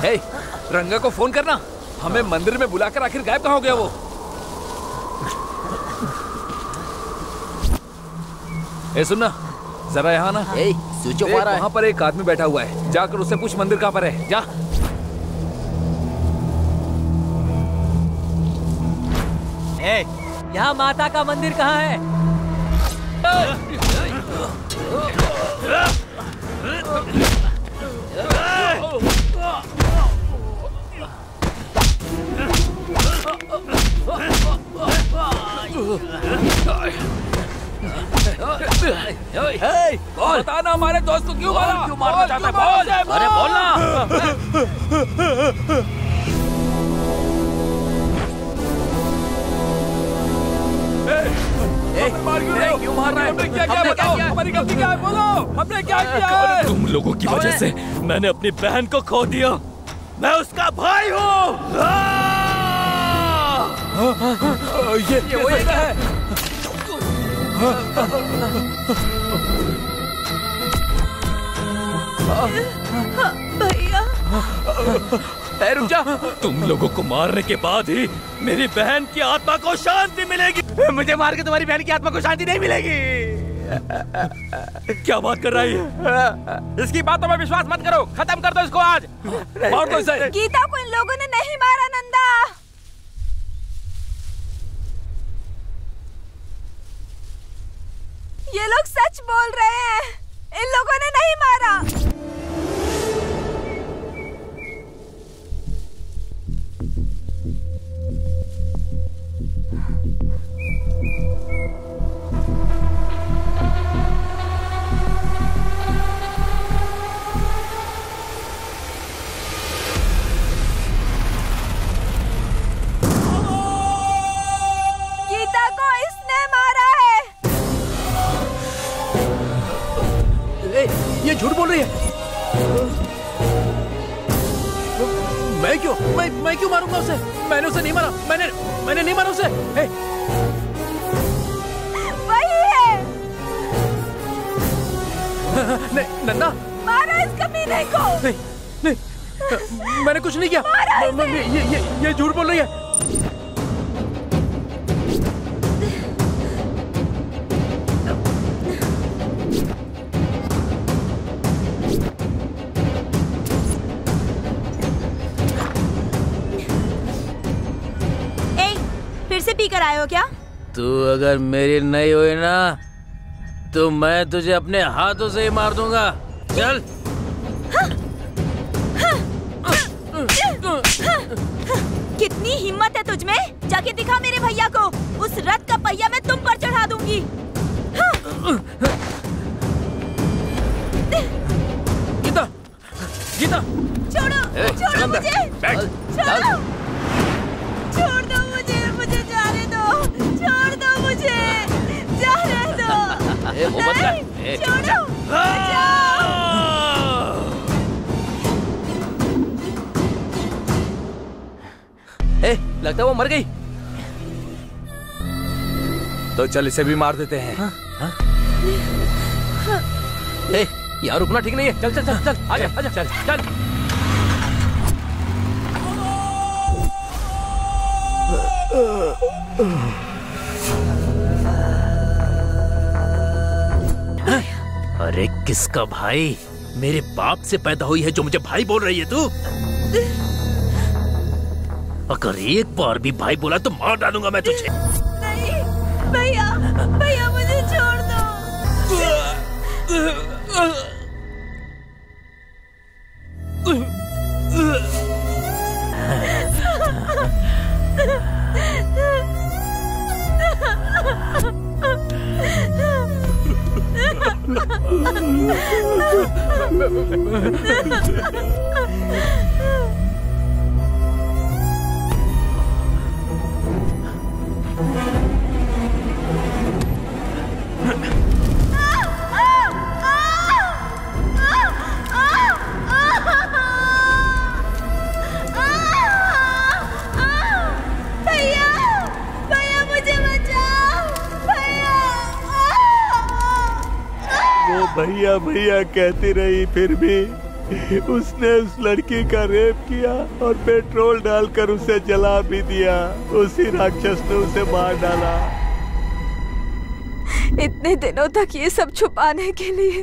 हे, रंगा को फोन करना, हमें मंदिर में बुलाकर आखिर गायब कहाँ हो गया वो। ए सुनना जरा, यहाँ ना स्विच ऑफ आ रहा है। वहाँ पर एक आदमी बैठा हुआ है, जाकर उससे पूछ मंदिर कहाँ पर है। जा। ए, यहाँ माता का मंदिर कहाँ है? बता ना हमारे दोस्त को क्यों मारा, क्यों मारना चाहता है? बोल, अरे बोल ना। क्यों मार रहा है? क्या क्या बताओ, हमारी गलती क्या है? बोलो हमने क्या किया है? तुम लोगों की वजह से मैंने अपनी बहन को खो दिया, मैं उसका भाई हूँ। ये ये वही है। भैया रुक जा। तुम लोगों को मारने के बाद ही मेरी बहन की आत्मा को शांति मिलेगी। मुझे मार के तुम्हारी बहन की आत्मा को शांति नहीं मिलेगी। क्या बात कर रही है? इसकी बातों में विश्वास मत करो, खत्म कर दो इसको आज। मार दो इसे। गीता को इन लोगों ने नहीं मारा नंदा। ये लोग सच बोल रहे हैं, इन लोगों ने नहीं मारा। गीता को इसने मारा है। ए, ये झूठ बोल रही है। मैं क्यों मैं मैं क्यों मारूंगा उसे? मैंने उसे नहीं मारा, मैंने मैंने नहीं मारा उसे। ए, वही है। नहीं नंदा, मारा इस कमीने को। नहीं नहीं, मैंने कुछ नहीं किया। ये ये ये झूठ बोल रही है। पीकर आए हो क्या? तू अगर मेरी नहीं हुई ना तो मैं तुझे अपने हाथों से ही मार दूंगा। चल। कितनी हिम्मत है तुझमें? जाके दिखा मेरे भैया को। उस रथ का पहिया मैं तुम पर चढ़ा दूंगी। गीता, गीता। छोड़ो, छोड़ो मुझे। छोड़ो, छोड़ दो मुझे। छोड़ दो मुझे, जाने दो। ए, वो नहीं, छोड़ो, बचाओ। ए, लगता है वो मर गई। तो चल इसे भी मार देते हैं। हा? हा? ए, यार रुकना ठीक नहीं है। चल चल चल चल आजा आजा चल चल। अरे किसका भाई? मेरे बाप से पैदा हुई है जो मुझे भाई बोल रही है तू? अगर एक बार भी भाई बोला तो मार डालूंगा मैं तुझे। नहीं भैया, भैया मुझे छोड़ दो। भैया भैया कहती रही, फिर भी उसने उस लड़की का रेप किया और पेट्रोल डालकर उसे जला भी दिया। उसी राक्षस ने उसे मार डाला। इतने दिनों तक ये सब छुपाने के लिए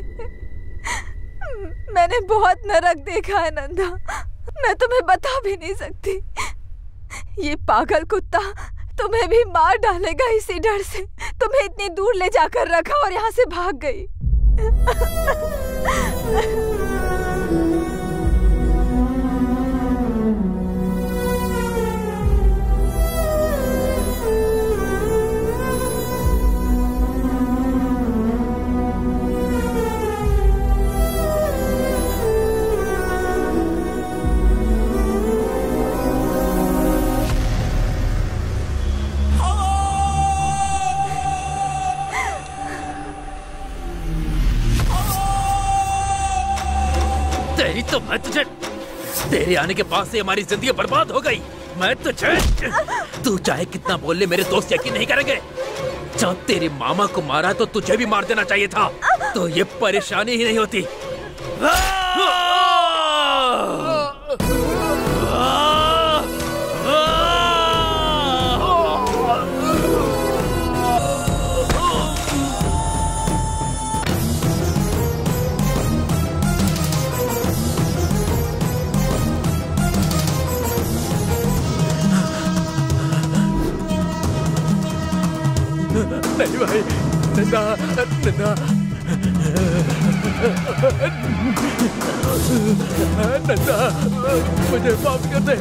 मैंने बहुत नरक देखा है नंदा। मैं तुम्हें बता भी नहीं सकती। ये पागल कुत्ता तुम्हें भी मार डालेगा, इसी डर से तुम्हें इतनी दूर ले जाकर रखा और यहाँ से भाग गई। तो मैं तुझे, तेरे आने के पास से हमारी जिंदगी बर्बाद हो गई। मैं तुझे, तू चाहे कितना बोल ले मेरे दोस्त यकीन नहीं करेंगे। जब तेरे मामा को मारा तो तुझे भी मार देना चाहिए था, तो ये परेशानी ही नहीं होती। नहीं भाई, नंदा, नंदा, नंदा, मुझे माफ कर दे।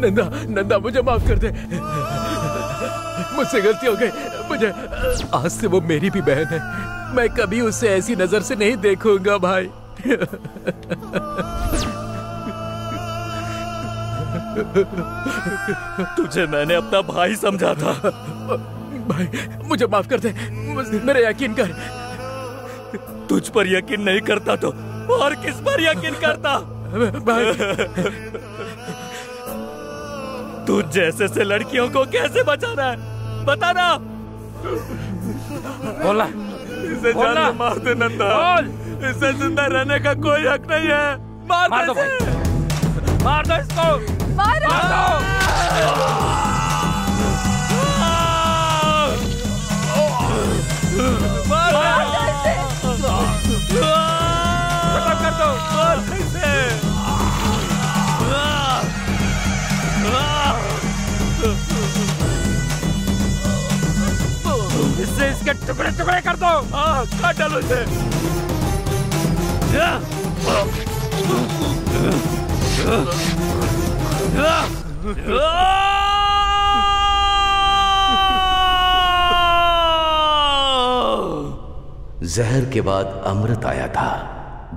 नंदा, नंदा मुझे माफ कर दे। मुझसे गलती हो गई। मुझे आज से वो मेरी भी बहन है। मैं कभी उसे ऐसी नजर से नहीं देखूंगा भाई। तुझे मैंने अपना भाई समझा था। भाई मुझे माफ कर दे, मेरे यकीन कर। तुझ पर यकीन नहीं करता तो और किस पर यकीन करता? तू जैसे से लड़कियों को कैसे बचाना है बताना। बोला इसे जान मार दे नंदा, इसे जिंदा रहने का कोई हक नहीं है। मार, मार दो भाई, मार दो इसको, मार दो, मार दो, खत्म कर दो, मार दो इसे। इससे इसके टुकड़े टुकड़े कर दो। हाँ काट डालो इसे। जहर के बाद अमृत आया था।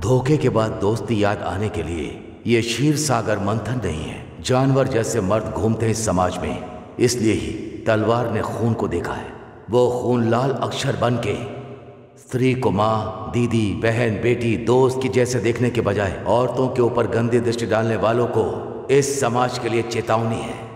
धोखे के बाद दोस्ती याद आने के लिए ये क्षीर सागर मंथन नहीं है। जानवर जैसे मर्द घूमते हैं समाज में, इसलिए ही तलवार ने खून को देखा है। वो खून लाल अक्षर बन के स्त्री को माँ, दीदी, बहन, बेटी, दोस्त की जैसे देखने के बजाय औरतों के ऊपर गंदी दृष्टि डालने वालों को इस समाज के लिए चेतावनी है।